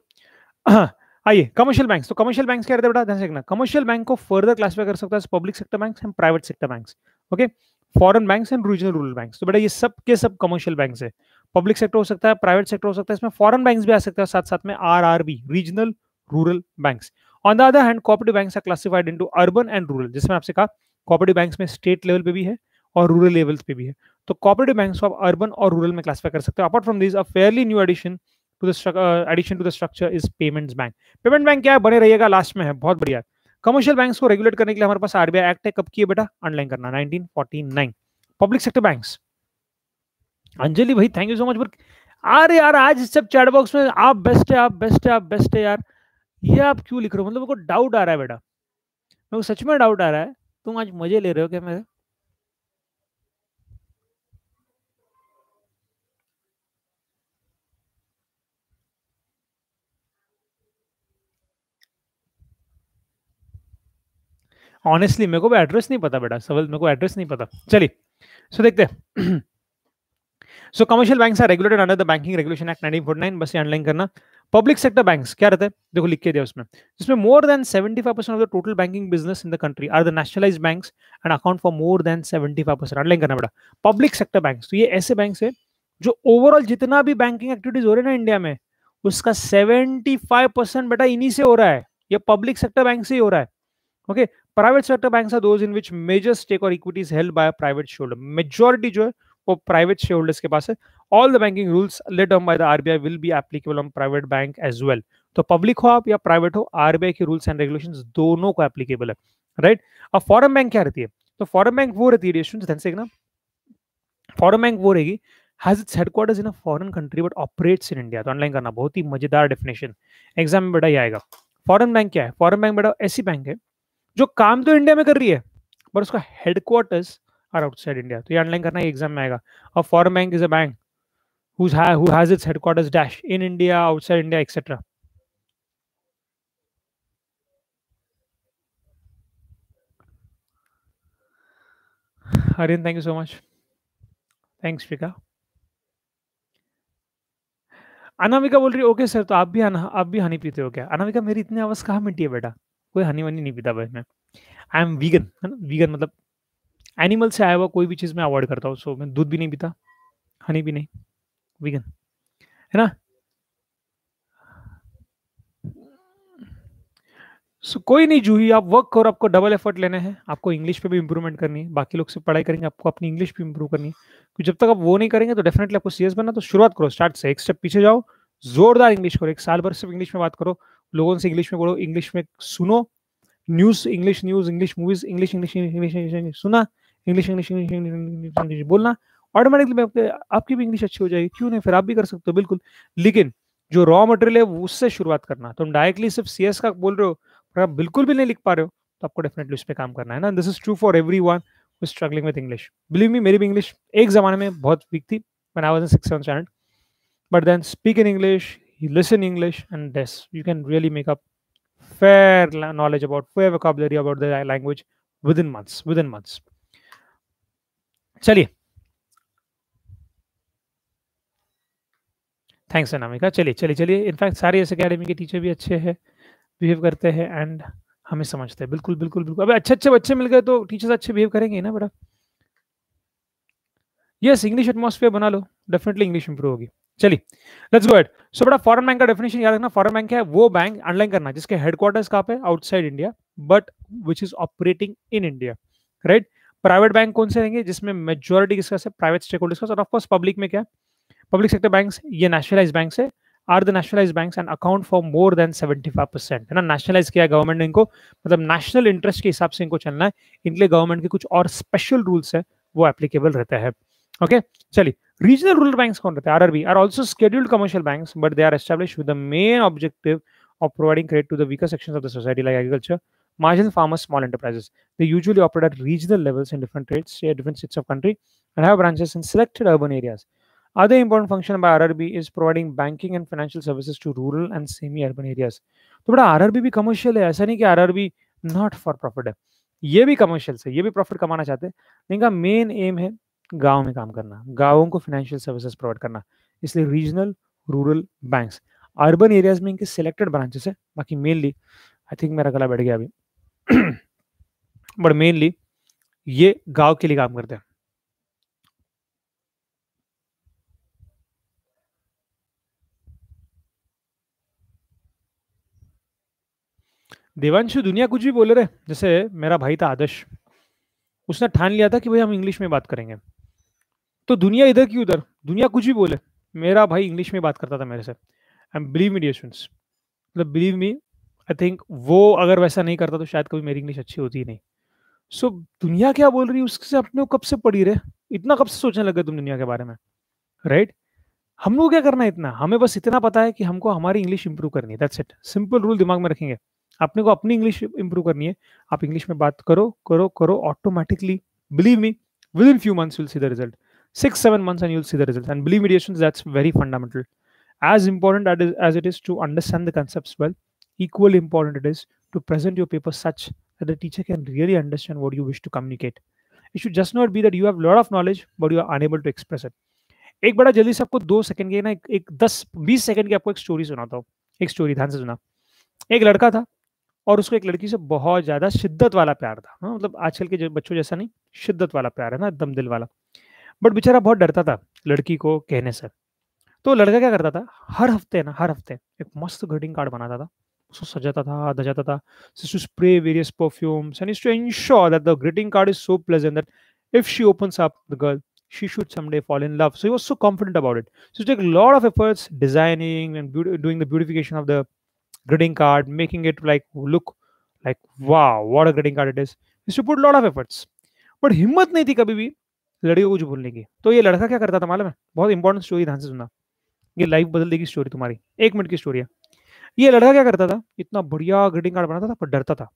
आइए कमर्शियल बैंक्स। तो कमर्शियल बैंक्स क्या रहते हैं बेटा, ध्यान से देखना। कमर्शियल बैंक को फर्दर क्लासिफाई कर सकता है public sector banks and private sector banks, okay, foreign banks and regional rural banks. तो बेटा ये सब के सब कमर्शियल बैंक्स है, पब्लिक सेक्टर हो सकता है, प्राइवेट सेक्टर हो सकता है, इसमें फॉरेन बैंक्स भी आ सकते हैं, साथ साथ में RRB, regional rural banks. On the other hand cooperative banks are classified into urban and rural, जिसमें आपसे कहा कोऑपरेटिव बैंक्स में स्टेट लेवल पे भी है और रूरल लेवल्स पे भी है। तो कोऑपरेटिव बैंक्स को आप अर्बन और रूरल में क्लासिफाई कर सकते हो। Apart from this, a fairly new addition to the structure is payments bank. Payment bank क्या है, बने रहिएगा, लास्ट में है, बहुत बढ़िया। कमर्शियल बैंक्स को रेगुलेट करने के लिए हमारे पास आरबीआई एक्ट है, कब की है बेटा, अंडरलाइन करना, 1949। पब्लिक सेक्टर बैंक्स, अंजलि भाई थैंक यू सो मच। अरे यार आज सब चैट बॉक्स में आप बेस्ट है, आप बेस्ट है, आप बेस्ट है यार, ये आप क्यों लिख रहे हो, मतलब मेरे को डाउट आ रहा है बेटा, मेरे को सच में डाउट आ रहा है, तुम आज मजे ले रहे हो क्या मेरे। ऑनेस्टली मेरे को भी एड्रेस नहीं पता बेटा, सवाल मेरे को एड्रेस नहीं पता। चलिए सो देखते हैं। So commercial banks are regulated under the banking regulation act 1949, बस ये अंडरलाइन करना। पब्लिक सेक्टर बैंक्स क्या रहते हैं, देखो लिख के दिया उसमें, जिसमें more than 75% of the total banking business in the country are the nationalised banks and account for more than 75%, underline करना बेटा। पब्लिक सेक्टर बैंक्स तो ये ऐसे बैंक्स है जो ओवरऑल जितना भी बैंकिंग एक्टिविटीज हो रही है ना इंडिया में, उसका 75% बेटा इन्हीं से हो रहा है, ये पब्लिक सेक्टर बैंक से ही हो रहा है। Okay, private sector banks are those in which major stake और equities held by private shareholder, majority जो है वो प्राइवेट शेयरहोल्डर्स के पास है। All the banking rules let down by the RBI will be applicable on private bank as well. तो public हो आप या प्राइवेट हो, आरबीआई के रूल्स एंड रेगुलेशंस दोनों को एप्लीकेबल है, राइट। अब फॉरेन बैंक क्या रहती है, तो फॉरेन बैंक वो रहती है, ध्यान से देखना, फॉरेन बैंक वो रहेगी has its headquarters in a foreign country but operates in India. तो ऑनलाइन करना, बहुत ही मजेदार डेफिनेशन, एग्जाम में बेटा ये आएगा। फॉरेन बैंक क्या है, फॉरेन बैंक बेटा ऐसी बैंक है जो काम तो इंडिया में कर रही है पर उसका हेडक्वार्टर्स आर आउटसाइड इंडिया। तो ये ऑनलाइन करना, ये एग्जाम में आएगा। और foreign bank is a bank who has its headquarters dash in India, outside India, etcetera. Harin thank you so much, thanks Vika. Anamika बोल रही है ओके सर, तो आप भी हनी पीते हो क्या। अनामिका मेरी इतनी आवाज कहाँ मिट्टी है बेटा, कोई हनी वनी नहीं पीता भाई मैं। आई एम वीगन, है ना, वीगन मतलब एनिमल से आया हुआ कोई भी चीज़ मैं अवॉइड करता हूँ। सो मैं दूध भी नहीं पीता, हनी भी नहीं, वीगन है ना। कोई नहीं जूही, आप वर्क करो, आपको डबल एफर्ट लेने हैं, आपको इंग्लिश पे भी इंप्रूवमेंट करनी है, बाकी लोग से पढ़ाई करेंगे, आपको अपनी इंग्लिश भी इंप्रूव करनी है, क्योंकि जब तक आप वो नहीं करेंगे तो डेफिनेटली आपको सीरियस बनना। तो शुरुआत करो, स्टार्ट से, एक स्टेप पीछे जाओ, जोरदार इंग्लिश करो, एक साल भर सिर्फ इंग्लिश में बात करो, लोगों से इंग्लिश में बोलो, इंग्लिश में सुनो, न्यूज, इंग्लिश मूवीज, इंग्लिश सुना, इंग्लिश बोलना, ऑटोमेटिकली आपकी भी इंग्लिश अच्छी हो जाएगी। क्यों नहीं, फिर आप भी कर सकते हो बिल्कुल। लेकिन जो रॉ मटेरियल है उससे शुरुआत करना, तुम डायरेक्टली सिर्फ सीएस का बोल रहे हो पर आप बिल्कुल भी नहीं लिख पा रहे हो, तो आपको डेफिनेटली उस पर काम करना है ना। This is true for everyone who is struggling with English. Believe me, मेरी भी इंग्लिश एक जमाने में बहुत वीक थी, when I was in 6th standard, but then speak in English, listen English, and this you can really make up fair knowledge about, fair vocabulary about the language within months. चलिए, thanks Anamika. चलिए, in fact सारे ऐसे academy के teacher भी अच्छे हैं, behave करते हैं एंड हमें समझते हैं। बिल्कुल। अबे अच्छे अच्छे बच्चे मिल गए तो टीचर्स अच्छे बिहेव करेंगे ना बड़ा। यस, इंग्लिश एटमॉस्फेयर बना लो, डेफिनेटली इंग्लिश इंप्रूव होगी। चलिए, लेट्स गो एट। सो बड़ा, फॉरेन बैंक का डेफिनेशन याद रखना। फॉरेन बैंक है वो बैंक, अंडरलाइन करना, जिसके हेडक्वार्टर्स कहाँ पे, outside India, but which is operating in India, right. Private bank कौन से रहेंगे, जिसमें मेजोरिटी किसका से, प्राइवेट स्टेक होल्डर्स का। और ऑफकोर्स पब्लिक में क्या, पब्लिक सेक्टर बैंक्स, ये नेशनलाइज बैंक्स है, are the nationalise banks and account for more than 75%, है ना। नेशनलाइज किया गवर्नमेंट ने इनको, मतलब नेशनल इंटरेस्ट के हिसाब से इनको चलना है, इनके लिए गवर्नमेंट के कुछ और स्पेशल रूल्स है वो एप्लीकेबल रहता है। ओके, चलिए, रीजनल रूरल बैंक्स कौन रहते हैं, RRB, are also scheduled commercial banks, but they are established with the main objective of providing credit to the weaker sections of the society like agriculture, marginal farmers, small enterprises. They usually operate at regional levels in different states of country and have branches in selected urban areas. Other important function by RRB is providing banking and financial services to rural and semi-urban areas. तो बड़ा RRB भी commercial है, ऐसा नहीं कि RRB not for profit है, ये भी commercial से, ये भी profit कमाना चाहते हैं, इनका main aim है गाँव में काम करना, गाँवों को financial services provide करना, इसलिए regional, rural banks, urban areas में इनके selected branches है, बाकी mainly, I think मेरा गला बैठ गया अभी, बट मेनली ये गांव के लिए काम करते हैं। देवांशु दुनिया कुछ भी बोल रहे, जैसे मेरा भाई था आदर्श, उसने ठान लिया था कि भाई हम इंग्लिश में बात करेंगे, तो दुनिया इधर की उधर, दुनिया कुछ भी बोले, मेरा भाई इंग्लिश में बात करता था मेरे से। And believe me dear students, मतलब बिलीव मी, आई थिंक वो अगर वैसा नहीं करता तो शायद कभी मेरी इंग्लिश अच्छी होती ही नहीं। सो दुनिया क्या बोल रही है उससे अपने कब से पढ़ी रहे, इतना कब से सोचने लगे तुम दुनिया के बारे में, राइट। हम लोग क्या करना है इतना, हमें बस इतना पता है कि हमको हमारी इंग्लिश इंप्रूव करनी है, दैट्स इट। सिंपल रूल दिमाग में रखेंगे, अपने को अपनी इंग्लिश इंप्रूव करनी है, आप इंग्लिश में बात करो, automatically believe me within few months you will see the result, 6-7 months and you will see the result. And believe me dear students, that's very fundamental, as important as it is to understand the concepts well, equally important it is to present your paper such that the teacher can really understand what you wish to communicate. It should just not be that you have lot of knowledge but you are unable to express it. एक बड़ा जल्दी से आपको 2 second के ना, एक 10-20 second की आपको एक स्टोरी सुनाता हूँ। एक स्टोरी ध्यान से सुना। एक लड़का था और उसको एक लड़की से बहुत ज्यादा शिद्दत वाला प्यार था, मतलब आजकल के बच्चों जैसा नहीं, शिद्दत वाला प्यार है ना, दम दिल वाला। बट बेचारा बहुत डरता था लड़की को कहने से, तो लड़का क्या करता था, हर हफ्ते एक मस्त ग्रीटिंग कार्ड बनाता था, उसको सजाता था, धजाता था, to spray various perfumes and to ensure that the greeting card is so pleasant that if she opens up the girl, she should someday fall in love. So he was so confident about it. So he took a lot of efforts designing and doing the beautification of the greeting card, making it like look like wow, what a greeting card it is. He used to put a lot of efforts. But हिम्मत नहीं थी कभी भी लड़कियों को कुछ बोलने की। तो ये लड़का क्या करता था मालूम है, बहुत इंपॉर्टेंट स्टोरी ध्यान से सुनना, ये लाइफ बदल देगी स्टोरी तुम्हारी, 1 मिनट की स्टोरी है। ये लड़का क्या करता था, इतना बढ़िया ग्रीटिंग कार्ड बनाता था पर डरता था,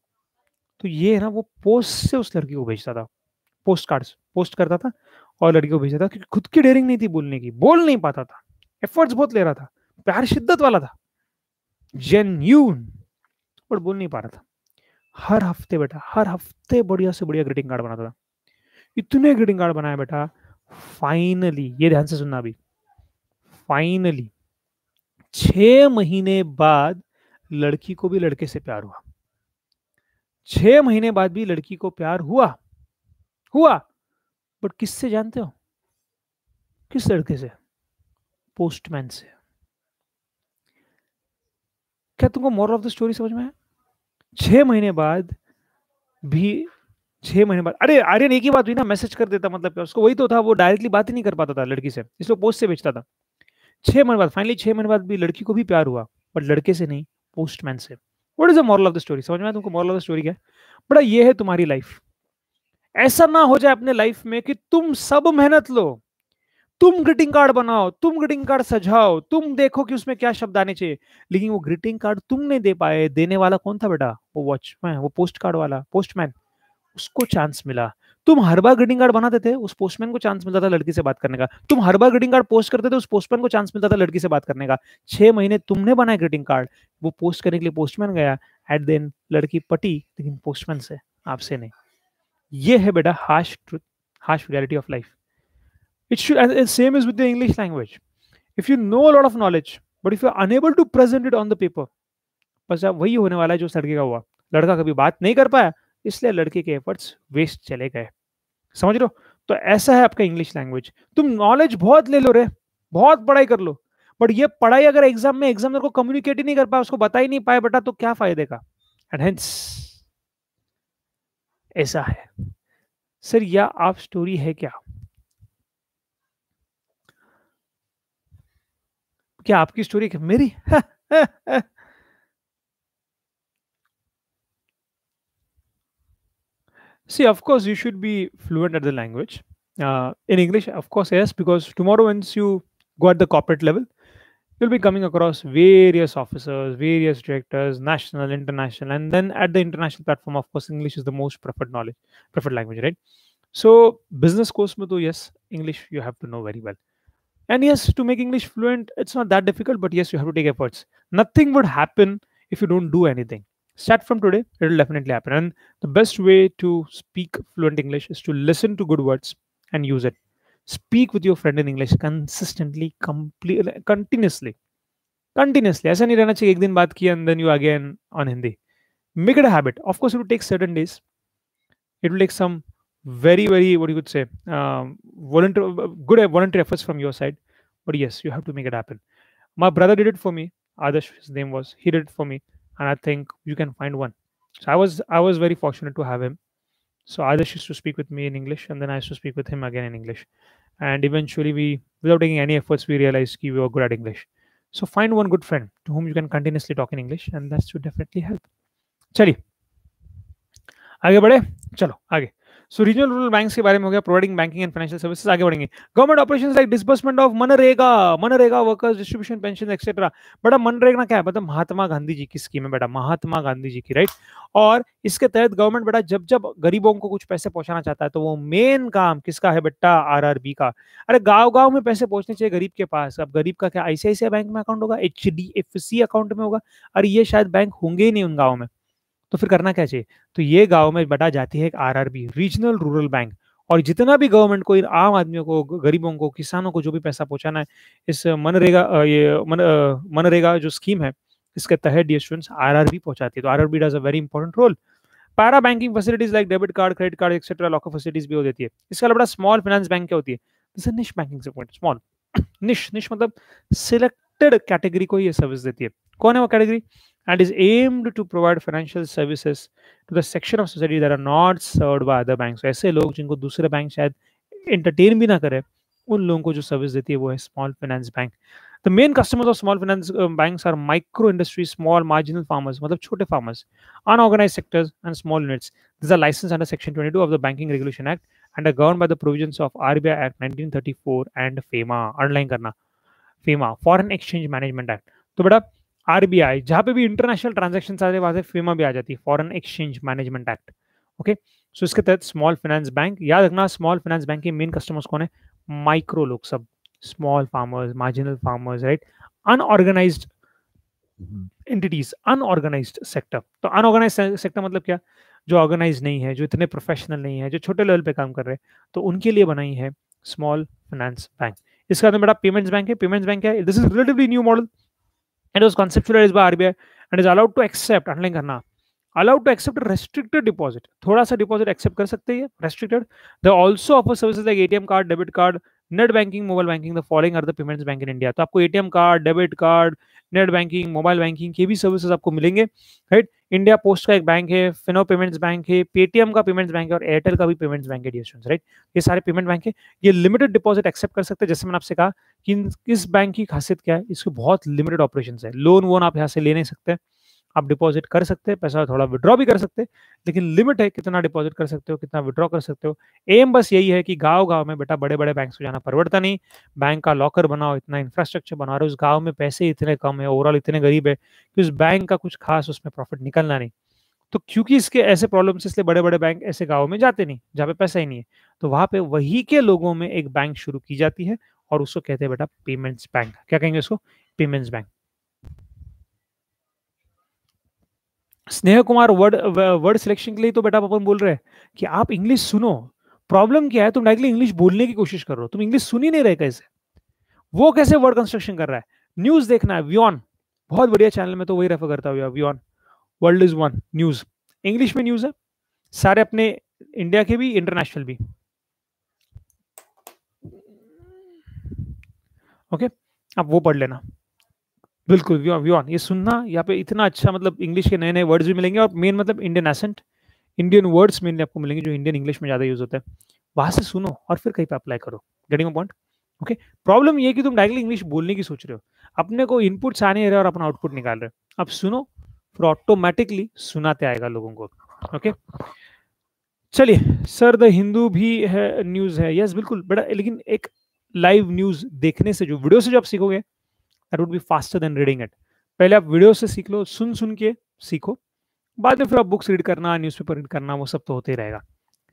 तो ये है ना वो पोस्ट से उस लड़की को भेजता था, पोस्ट कार्ड्स पोस्ट करता था और लड़की को भेजता था, क्योंकि खुद की डेयरिंग नहीं थी बोलने की, बोल नहीं पाता था, एफर्ट्स बहुत ले रहा था, प्यार शिद्दत वाला था, जेन्यून, पर बोल नहीं पा रहा था। हर हफ्ते बेटा, हर हफ्ते बढ़िया से बढ़िया ग्रीटिंग कार्ड बनाता था, इतने ग्रीटिंग कार्ड बनाया बेटा। फाइनली, ये ध्यान से सुनना अभी, फाइनली 6 महीने बाद लड़की को भी लड़के से प्यार हुआ, 6 महीने बाद भी लड़की को प्यार हुआ, बट किससे जानते हो, किस लड़के से, पोस्टमैन से। क्या तुमको मोरल ऑफ द स्टोरी समझ में है, छह महीने बाद। अरे आर्यन एक ही बात हुई ना, मैसेज कर देता, मतलब क्या उसको वही तो था, वो डायरेक्टली बात ही नहीं कर पाता था लड़की से, इसलिए पोस्ट से भेजता था। 6 महीने बाद फाइनली 6 महीने बाद भी लड़की को भी प्यार हुआ, बट लड़के से नहीं, पोस्टमैन से। What is the moral of the story? समझ में आया तुमको मॉरल ऑफ द स्टोरी क्या है? बड़ा ये है तुम्हारी लाइफ, ऐसा ना हो जाए अपने लाइफ में कि तुम सब मेहनत लो, तुम ग्रीटिंग कार्ड बनाओ, तुम ग्रीटिंग कार्ड सजाओ, तुम देखो कि उसमें क्या शब्द आने चाहिए, लेकिन वो ग्रीटिंग कार्ड तुम नहीं दे पाए। देने वाला कौन था बेटा? वो वॉचमैन, वो पोस्ट कार्ड वाला पोस्टमैन, उसको चांस मिला। तुम हर बार ग्रीटिंग कार्ड बनाते थे, उस पोस्टमैन को चांस मिलता था लड़की से बात करने का। तुम हर बार ग्रीटिंग कार्ड पोस्ट करते थे, उस पोस्टमैन को चांस मिलता था लड़की से बात करने का। 6 महीने तुमने बनाया ग्रीटिंग कार्ड, वो पोस्ट करने के लिए पोस्टमैन गया, एट द एंड लड़की पटी, लेकिन पोस्टमैन से, आपसे नहीं। ये है बेटा harsh truth, harsh reality of life. It should same is with the English language. If you know a lot of knowledge, but if you are unable to present it on the paper, बस अब वही होने वाला है जो लड़के का हुआ। लड़का कभी बात नहीं कर पाया, इसलिए लड़के के एफर्ट्स वेस्ट चले गए। समझ रहे हो? तो ऐसा है आपका इंग्लिश लैंग्वेज। तुम नॉलेज बहुत ले लो रे, बहुत पढ़ाई कर लो, बट ये पढ़ाई अगर एग्जाम में को कम्युनिकेट ही नहीं कर पाया, उसको बता ही नहीं पाया बेटा, तो क्या फायदे का? एंड हेंस ऐसा है। सर या आप स्टोरी है क्या? क्या आपकी स्टोरी है? मेरी सी of course you should be fluent at the language in English, of course yes, because tomorrow once you go at the corporate level you will be coming across various officers, various directors, national, international, and then at the international platform of course English is the most preferred knowledge, preferred language, right? So business course में तो yes, English you have to know very well. And yes, to make English fluent, it's not that difficult, but yes, you have to take efforts. Nothing would happen if you don't do anything. Start from today, it will definitely happen. And the best way to speak fluent English is to listen to good words and use it. Speak with your friend in English consistently, continuously. Continuously. ऐसा नहीं रहना चाहिए एक दिन बात की and then you again on Hindi. Make it a habit. Of course, it will take certain days. It will take some very, very what you could say voluntary efforts from your side, but yes, you have to make it happen. My brother did it for me, Adarsh his name was, he did it for me, and I think you can find one. So I was very fortunate to have him. So Adarsh used to speak with me in English, and then I used to speak with him again in English, and eventually we, without taking any efforts, we realized we were good at English. So find one good friend to whom you can continuously talk in English, and that should definitely help. Chaliye aage badhe, chalo aage. So regional rural banks के बारे में हो गया, providing banking and financial services. आगे बढ़ेंगे government operations like disbursement of MNREGA workers, distribution pensions etc. बड़ा मनरेगा क्या है? मतलब महात्मा गांधी जी की स्कीम है बेटा, महात्मा गांधी जी की, राइट? और इसके तहत गवर्नमेंट बेटा जब जब गरीबों को कुछ पैसे पहुंचाना चाहता है, तो वो मेन काम किसका है बेटा? RRB का। अरे गाँव गाँव में पैसे पहुंचने चाहिए गरीब के पास। अब गरीब का क्या ICICI बैंक में अकाउंट होगा, HDFC अकाउंट में होगा? अरे ये शायद बैंक होंगे ही नहीं उन गाँव में, तो फिर करना क्या चाहिए? तो ये गांव में बटा जाती है एक RRB, रीजनल रूरल बैंक, और जितना भी गवर्नमेंट को, आम आदमियों को, गरीबों को, किसानों को जो भी पैसा पहुंचाना है, इस मनरेगा जो स्कीम है, इसके तहत डियर स्टूडेंट्स RRB पहुंचाती है। तो RRB does a very important role. Para banking facilities like debit card, credit card etcetera, locker facilities भी हो देती है। इसके अलावा स्मॉल फाइनेंस बैंक क्या होती है? जैसे निश बैंकिंग से पॉइंट, स्मॉल निश मतलब सिलेक्टेड कैटेगरी को ये सर्विस देती है। कौन है वो category? And is aimed to provide financial services to the section of society that are not served by other banks. So, ऐसे लोग जिनको दूसरे बैंक शायद entertain भी ना करे, उन लोगों को जो service देती है वो है small finance bank. The main customers of small finance banks are micro industries, small marginal farmers, मतलब छोटे farmers, unorganized sectors and small units. These are licensed under Section 22 of the Banking Regulation Act and are governed by the provisions of RBI Act 1934 and FEMA. Underline करना, FEMA Foreign Exchange Management Act. तो बेटा RBI, जहाँ पे भी international transaction आ रहे, वहाँ से FEMA भी आ जाती है, foreign exchange management act. Okay, so इसके तहत स्मॉल फाइनेंस बैंक, याद रखना स्मॉल फाइनेंस बैंक के मेन कस्टमर्स कौन है? माइक्रो लोग सब, small farmers, marginal farmers, right? Unorganised entities, unorganised sector. तो अनऑर्गेनाइज्ड सेक्टर मतलब क्या? जो ऑर्गेनाइज नहीं है, जो इतने प्रोफेशनल नहीं है, जो छोटे लेवल पे काम कर रहे हैं, तो उनके लिए बनाई है स्मॉल फाइनेंस बैंक। इसका नाम बेटा पेमेंट्स बैंक है। पेमेंट्स बैंक है, this is relatively new model. It was conceptualized by RBI and is allowed to accept, underline करना, allowed to accept restricted deposit. थोड़ा सा deposit accept कर सकते हैं, restricted. They also offer services like ATM card, debit card, net banking, mobile banking, the following are the payments bank in India. तो आपको ATM card, debit card, net banking, mobile banking की भी services आपको मिलेंगे, right. India post का एक bank है, Fino payments bank है, पेटीएम का पेमेंट्स बैंक है और एयरटेल का भी पेमेंट्स बैंक है, राइट। ये सारे पेमेंट बैंक है, ये लिमिटेड डिपॉजिट एक्सेप्ट कर सकते हैं। जैसे मैंने आपसे कहा कि इस बैंक की खासियत क्या है, इसके बहुत लिमिटेड ऑपरेशन है। लोन वोन आप यहाँ से ले नहीं सकते, आप डिपॉजिट कर सकते हैं, पैसा थोड़ा विड्रॉ भी कर सकते हैं, लेकिन लिमिट है कितना डिपॉजिट कर सकते हो, कितना विड्रॉ कर सकते हो। एम बस यही है कि गांव गांव में बेटा बड़े बड़े बैंक को जाना परवड़ता नहीं, बैंक का लॉकर बनाओ, इतना इंफ्रास्ट्रक्चर बना रहे हो, उस गांव में पैसे इतने कम है, ओवरऑल इतने गरीब है कि उस बैंक का कुछ खास उसमें प्रॉफिट निकलना नहीं। तो क्योंकि इसके ऐसे प्रॉब्लम्स, इसलिए बड़े बड़े बैंक ऐसे गाँव में जाते नहीं जहाँ पे पैसा ही नहीं है, तो वहाँ पे वही के लोगों में एक बैंक शुरू की जाती है और उसको कहते हैं बेटा पेमेंट्स बैंक। क्या कहेंगे उसको? Payments bank. Sneh Kumar, word selection के लिए तो बेटा अपन बोल रहे हैं कि आप इंग्लिश सुनो। प्रॉब्लम क्या है, तुम डायरेक्टली इंग्लिश बोलने की कोशिश कर रहे हो, तुम इंग्लिश सुन ही नहीं रहे। कैसे वो कैसे वर्ड कंस्ट्रक्शन कर रहा है? न्यूज देखना है, व्योन, बहुत बढ़िया चैनल में तो वही रेफर करता हूँ, व्योन, world is one news, English में न्यूज है सारे अपने इंडिया के भी, इंटरनेशनल भी, ओके। आप वो पढ़ लेना, बिल्कुल व्योन ये सुनना। यहाँ पे इतना अच्छा, मतलब इंग्लिश के नए नए वर्ड्स भी मिलेंगे और मेन मतलब Indian accent, Indian words mainly आपको मिलेंगे जो इंडियन इंग्लिश में ज़्यादा यूज होता है, वहाँ से सुनो और फिर कहीं पे अप्लाई करो। Getting a point? Okay. Problem ये है कि तुम डायरेक्टली इंग्लिश बोलने की सोच रहे हो, अपने को इनपुट्स आने रहे हो और अपना आउटपुट निकाल रहे हो। आप सुनो फिर ऑटोमेटिकली सुनाते आएगा लोगों को, ओके। चलिए सर, द हिंदू भी है, न्यूज़ है, यस बिल्कुल बेटा, लेकिन एक लाइव न्यूज़ देखने से, जो वीडियो से जो आप सीखोगे, That would be faster than reading it. पहले आप वीडियो से सीख लो, सुन के सीखो, बाद में फिर आप बुक्स रीड करना, न्यूज़पेपर रीड करना, वो सब तो होते ही रहेगा,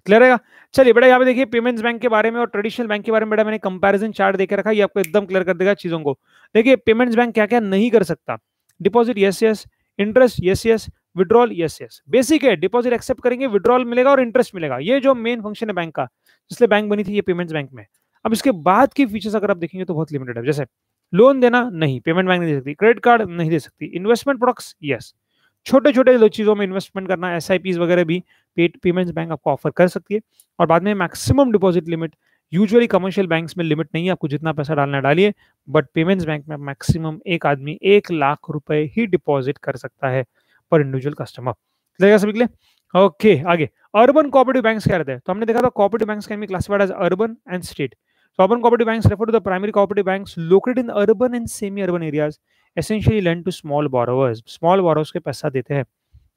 क्लियर रहेगा। चलिए बेटा यहाँ पे देखिए पेमेंट्स बैंक के बारे में और ट्रेडिशनल बैंक के बारे में बेटा मैंने कंपैरिजन चार्ट देकर रखा, ये आपको एकदम क्लियर कर देगा चीज़ों को। देखिए पेमेंट्स बैंक क्या क्या नहीं कर सकता, deposit yes yes, interest yes yes, withdrawal yes yes. Basic है, डिपॉजिट एक्सेप्ट करेंगे, विड्रॉल मिलेगा और इंटरेस्ट मिलेगा, ये जो मेन फंक्शन है बैंक का, इसलिए बैंक बनी थी ये पेमेंट्स बैंक में। अब इसके बाद के फीचर्स अगर आप देखेंगे तो बहुत लिमिटेड है, जैसे लोन देना नहीं, पेमेंट बैंक नहीं दे सकती, क्रेडिट कार्ड नहीं दे सकती, इन्वेस्टमेंट प्रोडक्ट्स यस, छोटे छोटे चीज़ों में इन्वेस्टमेंट करना, एसआईपीज़ वगैरह भी पेमेंट्स बैंक आपको ऑफर कर सकती है। और बाद में maximum deposit limit, usually commercial banks में लिमिट नहीं है, आपको जितना पैसा डालना डालिए, बट पेमेंट्स बैंक में मैक्सिमम एक आदमी 1 लाख रुपए ही डिपॉजिट कर सकता है पर इंडिविजुअल कस्टमर, लगेगा सभी के लिए, ओके। आगे अर्बन कोऑपरेटिव बैंक्स क्या रहते हैं, तो हमने देखा था cooperative banks can be classified as urban and state. So urban cooperative banks refer to the primary cooperative banks located in urban and semi-urban areas, essentially lend to small borrowers. Small borrowers के पैसा देते हैं।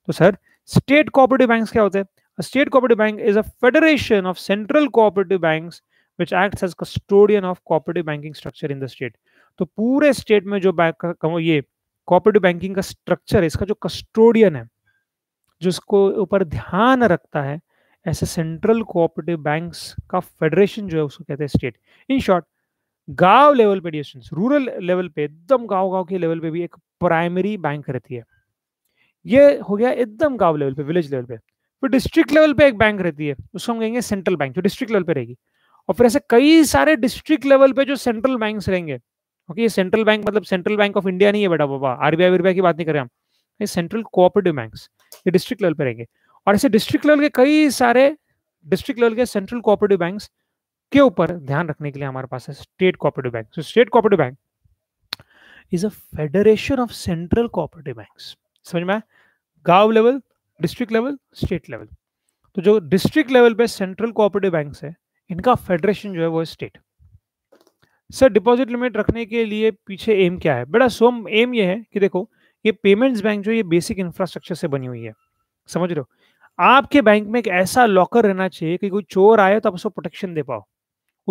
तो sir state cooperative banks क्या होते हैं? A state cooperative bank is a federation of central cooperative banks which acts as custodian of cooperative banking structure in the state. तो पूरे state में जो ये cooperative banking का structure है, इसका जो custodian है, जिसको ऊपर ध्यान रखता है, ऐसे सेंट्रल कोऑपरेटिव बैंक्स का फेडरेशन जो है उसको कहते हैं स्टेट। इन शॉर्ट गांव लेवल पे, रूरल लेवल पे, एकदम गांव के लेवल पे भी एक प्राइमरी बैंक रहती है, ये हो गया एकदम गांव लेवल पे, विलेज लेवल पे। फिर डिस्ट्रिक्ट लेवल पे एक बैंक रहती है, उसको हम कहेंगे सेंट्रल बैंक, जो डिस्ट्रिक्ट लेवल पे रहेगी। और फिर ऐसे कई सारे डिस्ट्रिक्ट लेवल पे जो सेंट्रल बैंक्स रहेंगे, ओके। ये सेंट्रल बैंक मतलब सेंट्रल बैंक ऑफ इंडिया नहीं है बेटा, बाबा आरबीआई की बात नहीं कर रहे हम, ये सेंट्रल कोऑपरेटिव बैंक्स ये डिस्ट्रिक्ट लेवल पे रहेंगे। और ऐसे डिस्ट्रिक्ट लेवल के कई सारे डिस्ट्रिक्ट लेवल के सेंट्रल कोऑपरेटिव बैंक्स के ऊपर ध्यान रखने के लिए हमारे पास है state cooperative bank. So state cooperative bank is a federation of central cooperative banks, समझ में आया? गांव level, district level, state level. तो जो डिस्ट्रिक्ट लेवल पे सेंट्रल कोऑपरेटिव बैंक्स है, इनका फेडरेशन जो है वो स्टेट। सर डिपॉजिट लिमिट रखने के लिए पीछे एम क्या है? बेटा सोम एम ये है कि देखो ये पेमेंट्स बैंक जो ये बेसिक इंफ्रास्ट्रक्चर से बनी हुई है, समझ रहे हो? आपके बैंक में एक ऐसा लॉकर रहना चाहिए कि कोई चोर आए तो आप उसको प्रोटेक्शन दे पाओ।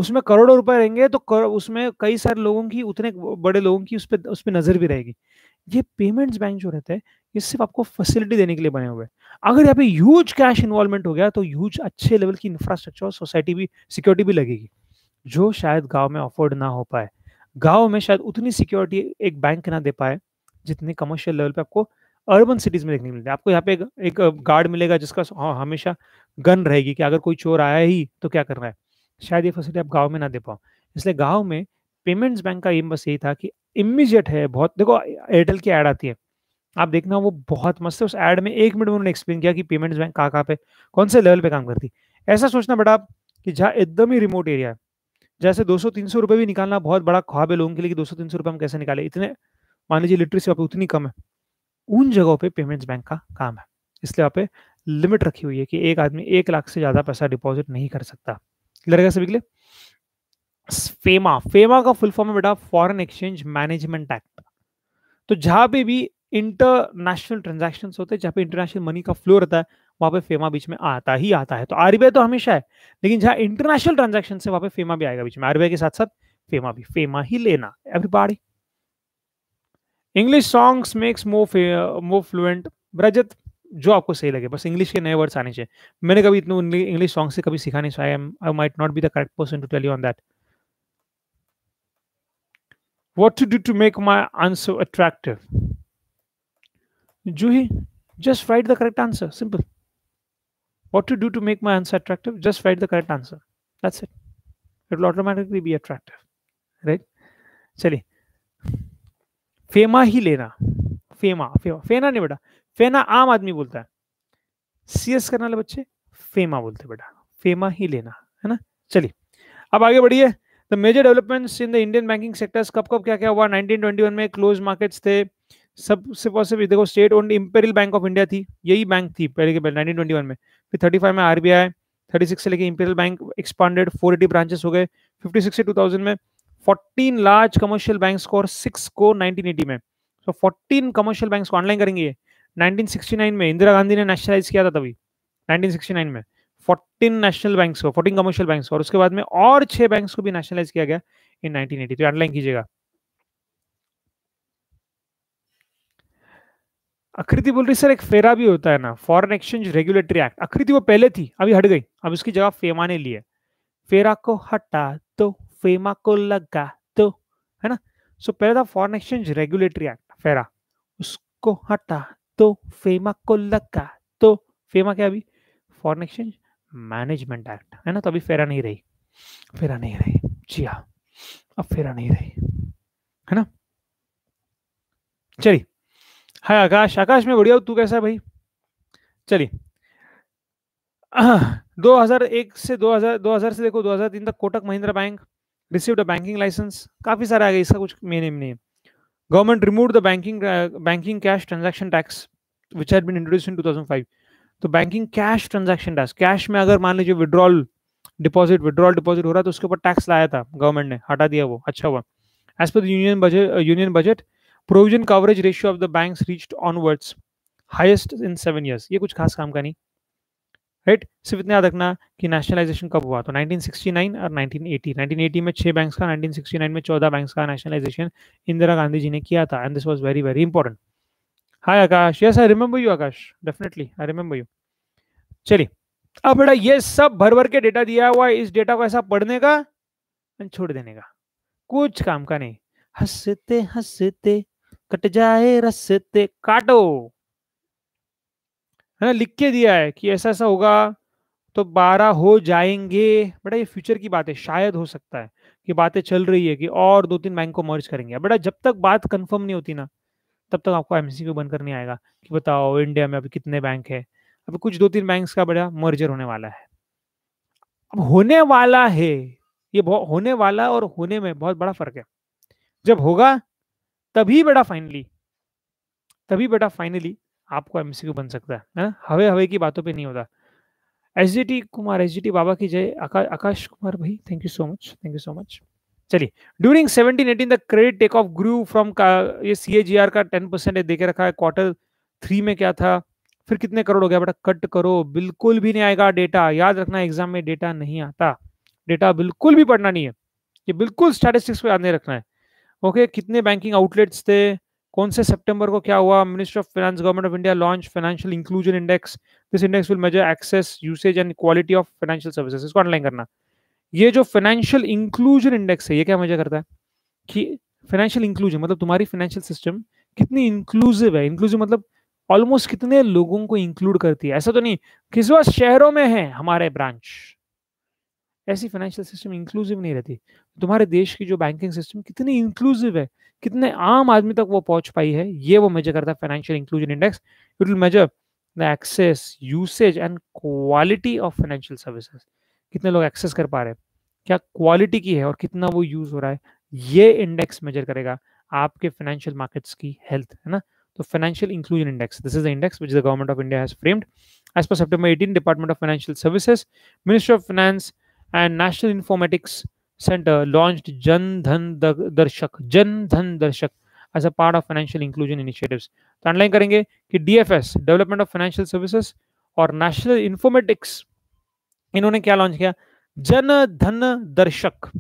उसमें करोड़ों रुपए रहेंगे तो उसमें कई सारे लोगों की, उतने बड़े लोगों की उस पे नजर भी रहेगी। ये पेमेंट्स बैंक जो रहते हैं ये सिर्फ आपको फैसिलिटी देने के लिए बने हुए हैं। अगर यहाँ पे ह्यूज कैश इन्वॉल्वमेंट हो गया तो ह्यूज अच्छे लेवल की इंफ्रास्ट्रक्चर और सोसाइटी भी, सिक्योरिटी भी लगेगी, जो शायद गाँव में अफोर्ड ना हो पाए। गाँव में शायद उतनी सिक्योरिटी एक बैंक ना दे पाए जितने कमर्शियल लेवल पे आपको अर्बन सिटीज में देखने मिलते हैं। आपको यहाँ पे एक गार्ड मिलेगा जिसका हमेशा गन रहेगी कि अगर कोई चोर आया ही तो क्या करना है। शायद ये फैसिलिटी आप गांव में ना दे पाओ, इसलिए गांव में पेमेंट्स बैंक का एम बस यही था कि इमीडिएट है बहुत। देखो एयरटेल की ऐड आती है, आप देखना वो बहुत मस्त है। उस ऐड में 1 मिनट में उन्होंने एक्सप्लेन किया कि पेमेंट्स बैंक कहाँ पे, कौन से लेवल पे काम करती। ऐसा सोचना बेटा आप कि जहाँ एकदम ही रिमोट एरिया है, जैसे 200-300 रुपए भी निकालना बहुत बड़ा ख्वाब है लोगों के लिए कि 200-300 रुपए हम कैसे निकाले, इतने मान लीजिए लिटरेसी वहाँ पे उतनी कम है, उन जगहों पे पेमेंट्स बैंक का काम है। इसलिए वहाँ पे लिमिट रखी हुई है कि एक आदमी 1 लाख से ज्यादा पैसा डिपॉजिट नहीं कर सकता। क्लियर है सभी के लिए? फेमा, फेमा का फुल फॉर्म है बेटा फॉरेन एक्सचेंज मैनेजमेंट एक्ट। तो जहाँ पे भी इंटरनेशनल ट्रांजेक्शन होते हैं, जहाँ पे इंटरनेशनल मनी का फ्लो रहता है, वहाँ पे फेमा बीच में आता ही आता है। तो आरबीआई तो हमेशा है, लेकिन जहाँ इंटरनेशनल ट्रांजेक्शन है वहाँ पे फेमा भी आएगा बीच में, आरबीआई के साथ साथ फेमा भी, फेमा ही लेना। Everybody English songs makes more fluent. Rajat, जो आपको सही लगे, बस इंग्लिश के नए वर्ड्स आने चाहिए। मैंने कभी इतने इंग्लिश सॉन्ग से कभी सीखा नहीं, so I might not be the correct person to tell you on that. What to do to make my answer attractive? Juhi, just write the correct answer. Simple. What to do to make my answer attractive? Just write the correct answer. That's it. It will automatically be attractive, right? चलिए, FEMA ही लेना, FEMA, FEMA, फेना नहीं बेटा, फेना आम आदमी बोलता है, CS करने वाले बच्चे फेमा बोलते हैं बेटा, फेमा ही लेना, है ना। चलिए, अब आगे बढ़िए। The major developments in the Indian banking sectors कब कब क्या क्या हुआ? 1921 में क्लोज मार्केट्स थे, सबसे पॉसिबल देखो state owned imperial bank of India थी, यही बैंक थी पहले के 1921 में। फिर 35 में आरबीआई, 36 से लेके इंपेरियल बैंक एक्सपांडेड, 480 ब्रांचेस हो गए। 56 से 2000 में 14 लार्ज कमर्शियल बैंक्स को और 6 को 1980 में, सो 14 कमर्शियल बैंक्स को ऑनलाइन करेंगे। 1969 में इंदिरा गांधी ने नेशनलाइज किया था, तभी 1969 में 14 नेशनल बैंक्स को, 14 कमर्शियल बैंक्स, और उसके बाद में और 6 बैंक्स को भी नेशनलाइज किया गया इन 1980। तो अंडरलाइन कीजिएगा। आकृति बोल रही सर एक फेरा भी होता है ना, फॉरेन एक्सचेंज रेगुलेटरी एक्ट। आकृति वो पहले थी, अभी हट गई, अब उसकी जगह फेमा ने ली है। फेरा को हटा दो, फेमा को लगा दो, है ना। सो पहले था फॉरेन एक्सचेंज रेगुलेटरी एक्ट फेरा, उसको हटा दो, फेमा को लगा दो। फेमा क्या अभी? फॉरेन एक्सचेंज मैनेजमेंट एक्ट, है ना। तो अभी फेरा नहीं रही, फेरा नहीं रही जी हाँ, अब फेरा नहीं रही, है ना। चलिए, हाय आकाश, आकाश में बढ़िया, तू कैसा है भाई? चलिए, 2001 से 2000 से देखो 2003 तक Kotak Mahindra bank received a banking licence. काफी सारे आ गए, इसका कुछ मेन नहीं है। Government remove the banking cash transaction tax which had been introduced in 2005। तो banking cash transaction tax, cash में अगर मान लीजिए विड्रॉल डिपॉजिट हो रहा है तो उसके ऊपर टैक्स लाया था गवर्नमेंट ने, हटा दिया वो, अच्छा हुआ। As per union budget provision coverage ratio of the banks reached onwards highest in 7 years. ये कुछ खास काम का नहीं, राइट। सिर्फ इतना याद रखना कि नेशनलाइजेशन कब हुआ, तो 1969 और 1980। 1980 में 6 बैंक्स का, 1969 में 14 बैंक्स का नेशनलाइजेशन इंदिरा गांधी जी ने किया था, and this was very very important. Hi Akash, yes I remember you Akash, definitely I remember you. चलिए, अब बेटा ये सब भर भर के डेटा दिया हुआ है, इस डेटा को ऐसा पढ़ने का और छोड़ देने का, कुछ काम का नहीं। हंसते हंसते कट जाए रस्ते, काटो, है ना। लिख के दिया है कि ऐसा ऐसा होगा तो 12 हो जाएंगे बेटा, ये फ्यूचर की बात है, शायद हो सकता है कि बातें चल रही है कि और 2-3 बैंक को मर्ज करेंगे। बेटा जब तक बात कंफर्म नहीं होती ना तब तक आपको एमसीक्यू बनकर नहीं आएगा कि बताओ इंडिया में अभी कितने बैंक है। अभी कुछ 2-3 बैंक्स का बड़ा मर्जर होने वाला है, अब होने वाला है, ये होने वाला और होने में बहुत बड़ा फर्क है। जब होगा तभी बेटा फाइनली आपको एमसीक्यू बन सकता है ना, हवे की बातों पे नहीं होता। एसजीटी कुमार, एसजीटी बाबा की जय। आकाश कुमार भाई, thank you so much, thank you so much. चलिए, during 17-18 the credit take off grew from का, ये CAGR का 10% देके रखा है। Q3 में क्या था, फिर कितने करोड़ हो गया बेटा, कट करो, बिल्कुल भी नहीं आएगा डेटा, याद रखना। एग्जाम में डेटा नहीं आता, डेटा बिल्कुल भी पढ़ना नहीं है, ये बिल्कुल स्टैटिस्टिक्स पे याद नहीं रखना है। ओके, कितने बैंकिंग आउटलेट्स थे, कौन से सितंबर को क्या हुआ। Ministry of finance government of India launch financial inclusion index, this index will measure access, usage and quality of financial services. इसको ऑनलाइन करना। ये जो फाइनेंशियल इंक्लूजन इंडेक्स है, ये क्या मजा करता है कि फाइनेंशियल इंक्लूजन मतलब तुम्हारी फाइनेंशियल सिस्टम कितनी इंक्लूसिव है। इंक्लूसिव मतलब ऑलमोस्ट कितने लोगों को इंक्लूड करती है, ऐसा तो नहीं किस वह शहरों में है हमारे ब्रांच, ऐसी फाइनेंशियल सिस्टम इंक्लूसिव नहीं रहती। तुम्हारे देश की जो बैंकिंग सिस्टम कितनी इंक्लूसिव है, कितने आम आदमी तक वो पहुंच पाई है, ये वो मेजर करता है financial inclusion index. It will measure the access, usage and quality of financial services, कितने लोग एक्सेस कर पा रहे हैं, क्या क्वालिटी की है और कितना वो यूज हो रहा है, ये इंडेक्स मेजर करेगा आपके फाइनेंशियल मार्केट्स की हेल्थ, है ना। तो financial inclusion index, this is the index which the government of India has framed as per September 18 department of financial services, ministry of finance and national informatics centre launched Jan Dhan Darshak as a part of financial inclusion initiatives. तो underline करेंगे कि DFS development of financial services और national informatics, इन्होंने क्या launch किया, जन धन दर्शक।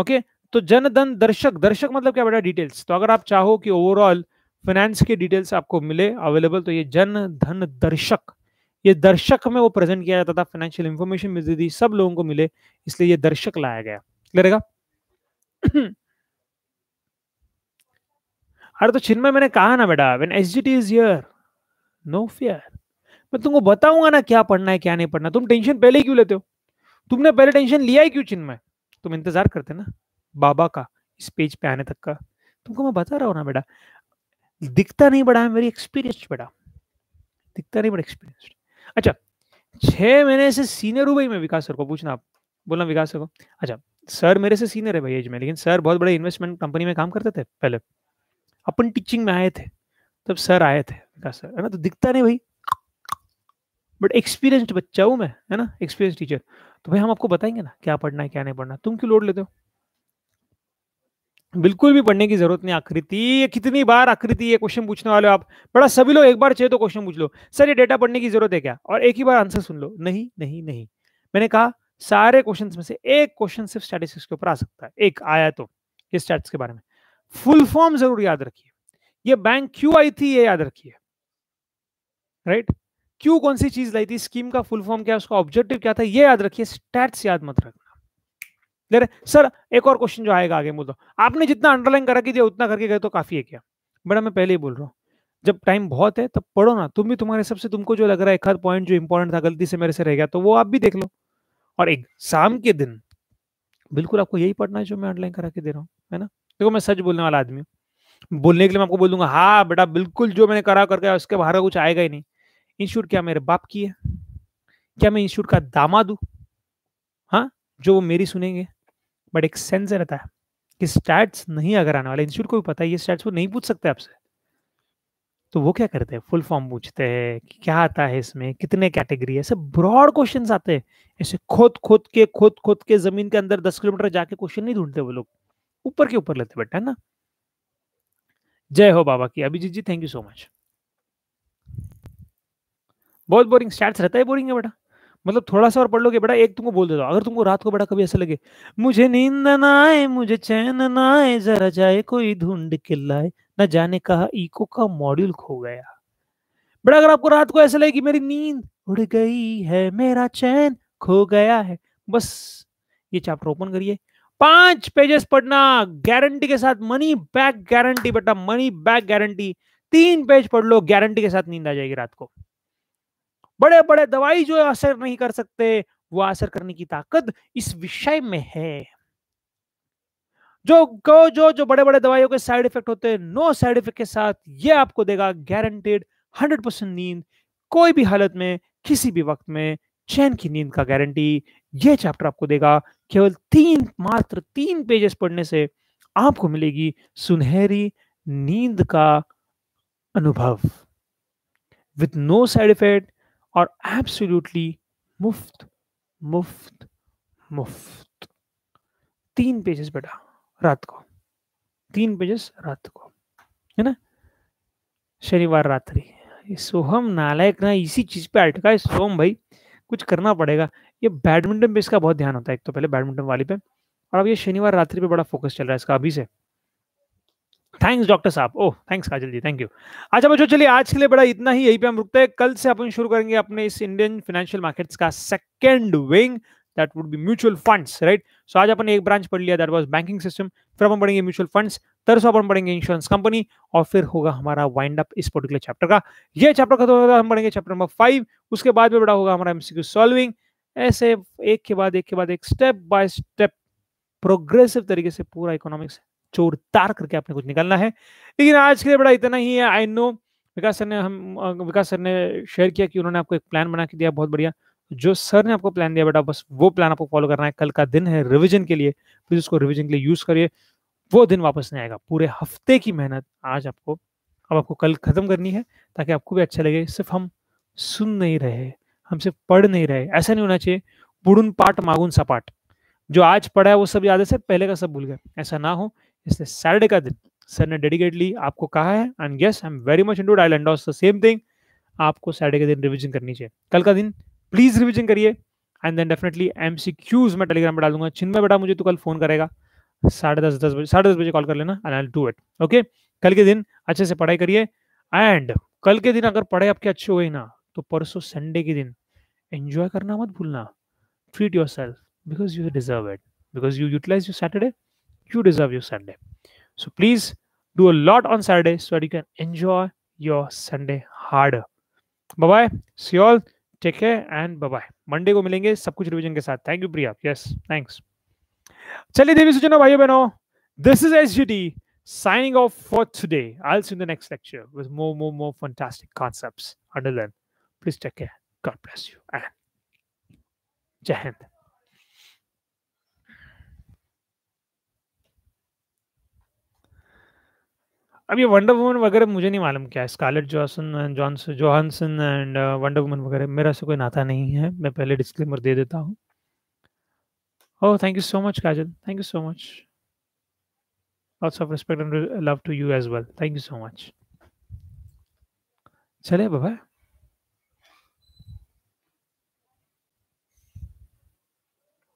Okay, तो जन धन दर्शक मतलब क्या बेटा, डिटेल्स। तो अगर आप चाहो कि ओवरऑल फाइनेंस के डिटेल्स आपको मिले अवेलेबल, तो ये जन धन दर्शक, ये दर्शक में वो प्रेजेंट किया जाता था, फाइनेंशियल इंफॉर्मेशन मिलती थी, सब लोगों को मिले, इसलिए ये दर्शक लाया गया। क्लियर है? अरे तो चिन्मय, मैंने कहा ना बेटा, when SGT is here no fear, मैं तुमको बताऊंगा ना क्या पढ़ना है क्या नहीं पढ़ना। तुम टेंशन पहले ही क्यों लेते हो? तुमने पहले टेंशन लिया ही क्यों चिन्मय? तुम इंतजार करते ना बाबा का इस पेज पे आने तक का। तुमको मैं बता रहा हूँ ना बेटा, दिखता नहीं बड़ा है मेरी एक्सपीरियंस, बेटा दिखता नहीं बड़ा एक्सपीरियंस। अच्छा, 6 महीने से सीनियर हूँ भाई मैं, विकास सर को पूछना, आप बोलना विकास सर को, अच्छा सर मेरे से सीनियर है भाई एज में, लेकिन सर बहुत बड़े इन्वेस्टमेंट कंपनी में काम करते थे पहले, अपन टीचिंग में आए थे तब सर आए थे, विकास सर, है ना। तो दिखता नहीं भाई, बट एक्सपीरियंस्ड बच्चा हूँ मैं, है ना, एक्सपीरियंस टीचर। तो भाई हम आपको बताएंगे ना क्या पढ़ना है क्या नहीं पढ़ना, तुम क्यों लोड लेते हो? बिल्कुल भी पढ़ने की जरूरत नहीं। आकृति, कितनी बार आकृति ये क्वेश्चन पूछने वाले हो आप? बड़ा सभी लोग एक बार चाहिए तो क्वेश्चन पूछ लो, सर ये डेटा पढ़ने की जरूरत है क्या, और एक ही बार आंसर सुन लो। नहीं नहीं नहीं, मैंने कहा सारे क्वेश्चंस में से एक क्वेश्चन सिर्फ स्टैटिस्टिक्स के ऊपर आ सकता है, एक आया तो ये स्टैट्स के बारे में। फुल फॉर्म जरूर याद रखिए, ये बैंक क्यों आई थी ये याद रखिए, राइट, क्यों कौन सी चीज लाई थी, स्कीम का फुल फॉर्म क्या, उसका ऑब्जेक्टिव क्या था, ये याद रखिए, स्टैट्स याद मत रखना। सर एक और क्वेश्चन जो आएगा आगे, मुद्दा आपने जितना अंडरलाइन करा कि उतना करके गए तो काफी है क्या? बड़ा मैं पहले ही बोल रहा हूँ, जब टाइम बहुत है तब पढ़ो ना, तुम भी तुम्हारे हिसाब से, तुमको जो लग रहा है एक आध पॉइंट जो इंपॉर्टेंट था गलती से मेरे से रह गया तो वो आप भी देख लो। और एग्जाम के दिन बिल्कुल आपको यही पढ़ना है जो मैं अंडरलाइन करा के दे रहा हूँ, है ना। देखो मैं सच बोलने वाला आदमी हूँ, बोलने के लिए मैं आपको बोल दूंगा हाँ बेटा बिल्कुल जो मैंने करा करके, उसके बाहर कुछ आएगा ही नहीं। इंस्टीट्यूट क्या मेरे बाप की है? क्या मैं इंस्टीट्यूट का दामाद हूँ? हाँ, जो वो मेरी सुनेंगे, बट एक सेंस रहता है कि स्टैट्स नहीं अगर आने वाले, इंस्टीट्यूट को भी पता है ये स्टैट्स वो नहीं पूछ सकते आपसे, तो वो क्या करते हैं, फुल फॉर्म पूछते हैं कि क्या आता है इसमें, कितने कैटेगरी है, सब ब्रॉड क्वेश्चंस आते हैं। ऐसे खोद खोद के जमीन के अंदर 10 किलोमीटर जाके क्वेश्चन नहीं ढूंढते वो लोग, ऊपर के ऊपर लेते बैठा है ना। जय हो बाबा की। Abhijeet ji thank you so much. बहुत बोरिंग स्टैट्स रहता है, बोरिंग है बेटा, मतलब थोड़ा सा और पढ़ लोगे बेटा। एक तुमको बोल देता हूँ, अगर तुमको रात को बेटा कभी ऐसा लगे मुझे नींद ना आए मुझे चैन ना आए जरा जाए कोई ढूंढ के लाए ना जाने कहा इको का मॉड्यूल खो गया, बेटा अगर आपको रात को ऐसा लगे कि मेरी नींद उड़ गई है मेरा चैन खो गया है, बस ये चैप्टर ओपन करिए, 5 पेजेस पढ़ना, गारंटी के साथ, मनी बैक गारंटी बेटा, मनी बैक गारंटी। 3 पेज पढ़ लो, गारंटी के साथ नींद आ जाएगी रात को। बड़े बड़े दवाई जो असर नहीं कर सकते वो असर करने की ताकत इस विषय में है। जो बड़े बड़े दवाइयों के साइड इफेक्ट होते हैं, नो साइड इफेक्ट के साथ ये आपको देगा गारंटेड 100% नींद, कोई भी हालत में किसी भी वक्त में चैन की नींद का गारंटी ये चैप्टर आपको देगा। केवल मात्र तीन पेजेस पढ़ने से आपको मिलेगी सुनहरी नींद का अनुभव विथ नो साइड इफेक्ट और एब्सोल्युटली मुफ्त। 3 पेजेस बेटा रात को, 3 पेजेस रात को, है ना, शनिवार रात्रि। सोहम नालायक ना इसी चीज पे अटका है, सोहम भाई कुछ करना पड़ेगा। ये बैडमिंटन पे इसका बहुत ध्यान होता है, एक तो पहले बैडमिंटन वाली पे, और अब ये शनिवार रात्रि पे बड़ा फोकस चल रहा है इसका अभी से। थैंक्स डॉक्टर साहब, oh thanks Kajal ji, thank you. अच्छा बच्चों चलिए आज के लिए बड़ा इतना ही, यहीं पे हम रुकते हैं। कल से अपन शुरू करेंगे अपने इस इंडियन फाइनेंशियल मार्केट्स का second wing, that would be mutual funds, right. So आज अपन एक ब्रांच पढ़ लिया दैट वाज बैंकिंग सिस्टम, फिर अपन पढ़ेंगे म्यूचुअल फंड्स, तरसों अपन पढ़ेंगे इंश्योरेंस कंपनी, और फिर होगा हमारा वाइंड अप इस पर्टिकुलर चैप्टर का। ये चैप्टर खत्म होगा, हम पढ़ेंगे चैप्टर नंबर 5, उसके बाद में बड़ा होगा हमारा एमसीक्यू सॉल्विंग। ऐसे एक के बाद एक स्टेप बाय स्टेप प्रोग्रेसिव तरीके से पूरा इकोनॉमिक्स जोरदार करके आपने कुछ निकालना है। लेकिन आज के लिए बड़ा इतना ही है। आई नो विकास सर ने शेयर किया कि उन्होंने आपको एक प्लान बना के दिया, बहुत बढ़िया। जो सर ने आपको प्लान दिया बेटा बस वो प्लान आपको फॉलो करना है। कल का दिन है रिविजन के लिए, प्लीज उसको रिविजन के लिए यूज करिए, वो दिन वापस नहीं आएगा। पूरे हफ्ते की मेहनत आज आपको अब कल खत्म करनी है ताकि आपको भी अच्छा लगे। सिर्फ हम सुन नहीं रहे, हम सिर्फ पढ़ नहीं रहे, ऐसा नहीं होना चाहिए। बुढ़ुन पाठ मागुन सपाट, जो आज पढ़ा है वो सब याद है सर, पहले का सब भूल गए, ऐसा ना हो। इसलिए सैटरडे का दिन सर ने डेडिकेटली आपको कहा है, and yes I am very much into it, I will endorse the same thing. आपको सैटरडे के दिन रिविजन करनी चाहिए। कल का दिन प्लीज रिविजन करिए एंड देन डेफिनेटली एमसीक्यूज मैं टेलीग्राम पर डाल दूंगा। चिन्मय बेटा मुझे तो कल फोन करेगा 10:30 बजे कॉल कर लेना and I will do it. Okay, कल के दिन अच्छे से पढ़ाई करिए एंड कल के दिन अगर पढ़ाई आपके अच्छे हुए ना तो परसों संडे के दिन एंजॉय करना मत भूलना। Treat yourself because you deserve it, because you utilise your Saturday, you deserve your Sunday. So please do a lot on Saturday so that you can enjoy your Sunday hard. Bye bye, see you all, take care and bye bye. Monday को मिलेंगे सब कुछ revision के साथ। Thank you Priya, yes thanks. चलिए देवी सुजनो भाइयों बहनों, this is HGT signing off for today. I'll see you in the next lecture with more fantastic concepts. Until then, please take care. God bless you and Jai Hind. अब ये wonder Woman वगैरह मुझे नहीं मालूम क्या है, Scarlett Johansson and Wonder Woman वगैरह, मेरा से कोई नाता नहीं है, मैं पहले डिस्क्लेमर दे देता हूँ। Oh thank you so much Kajal, thank you so much, lots of respect and love to you as well, thank you so much. Chale baba.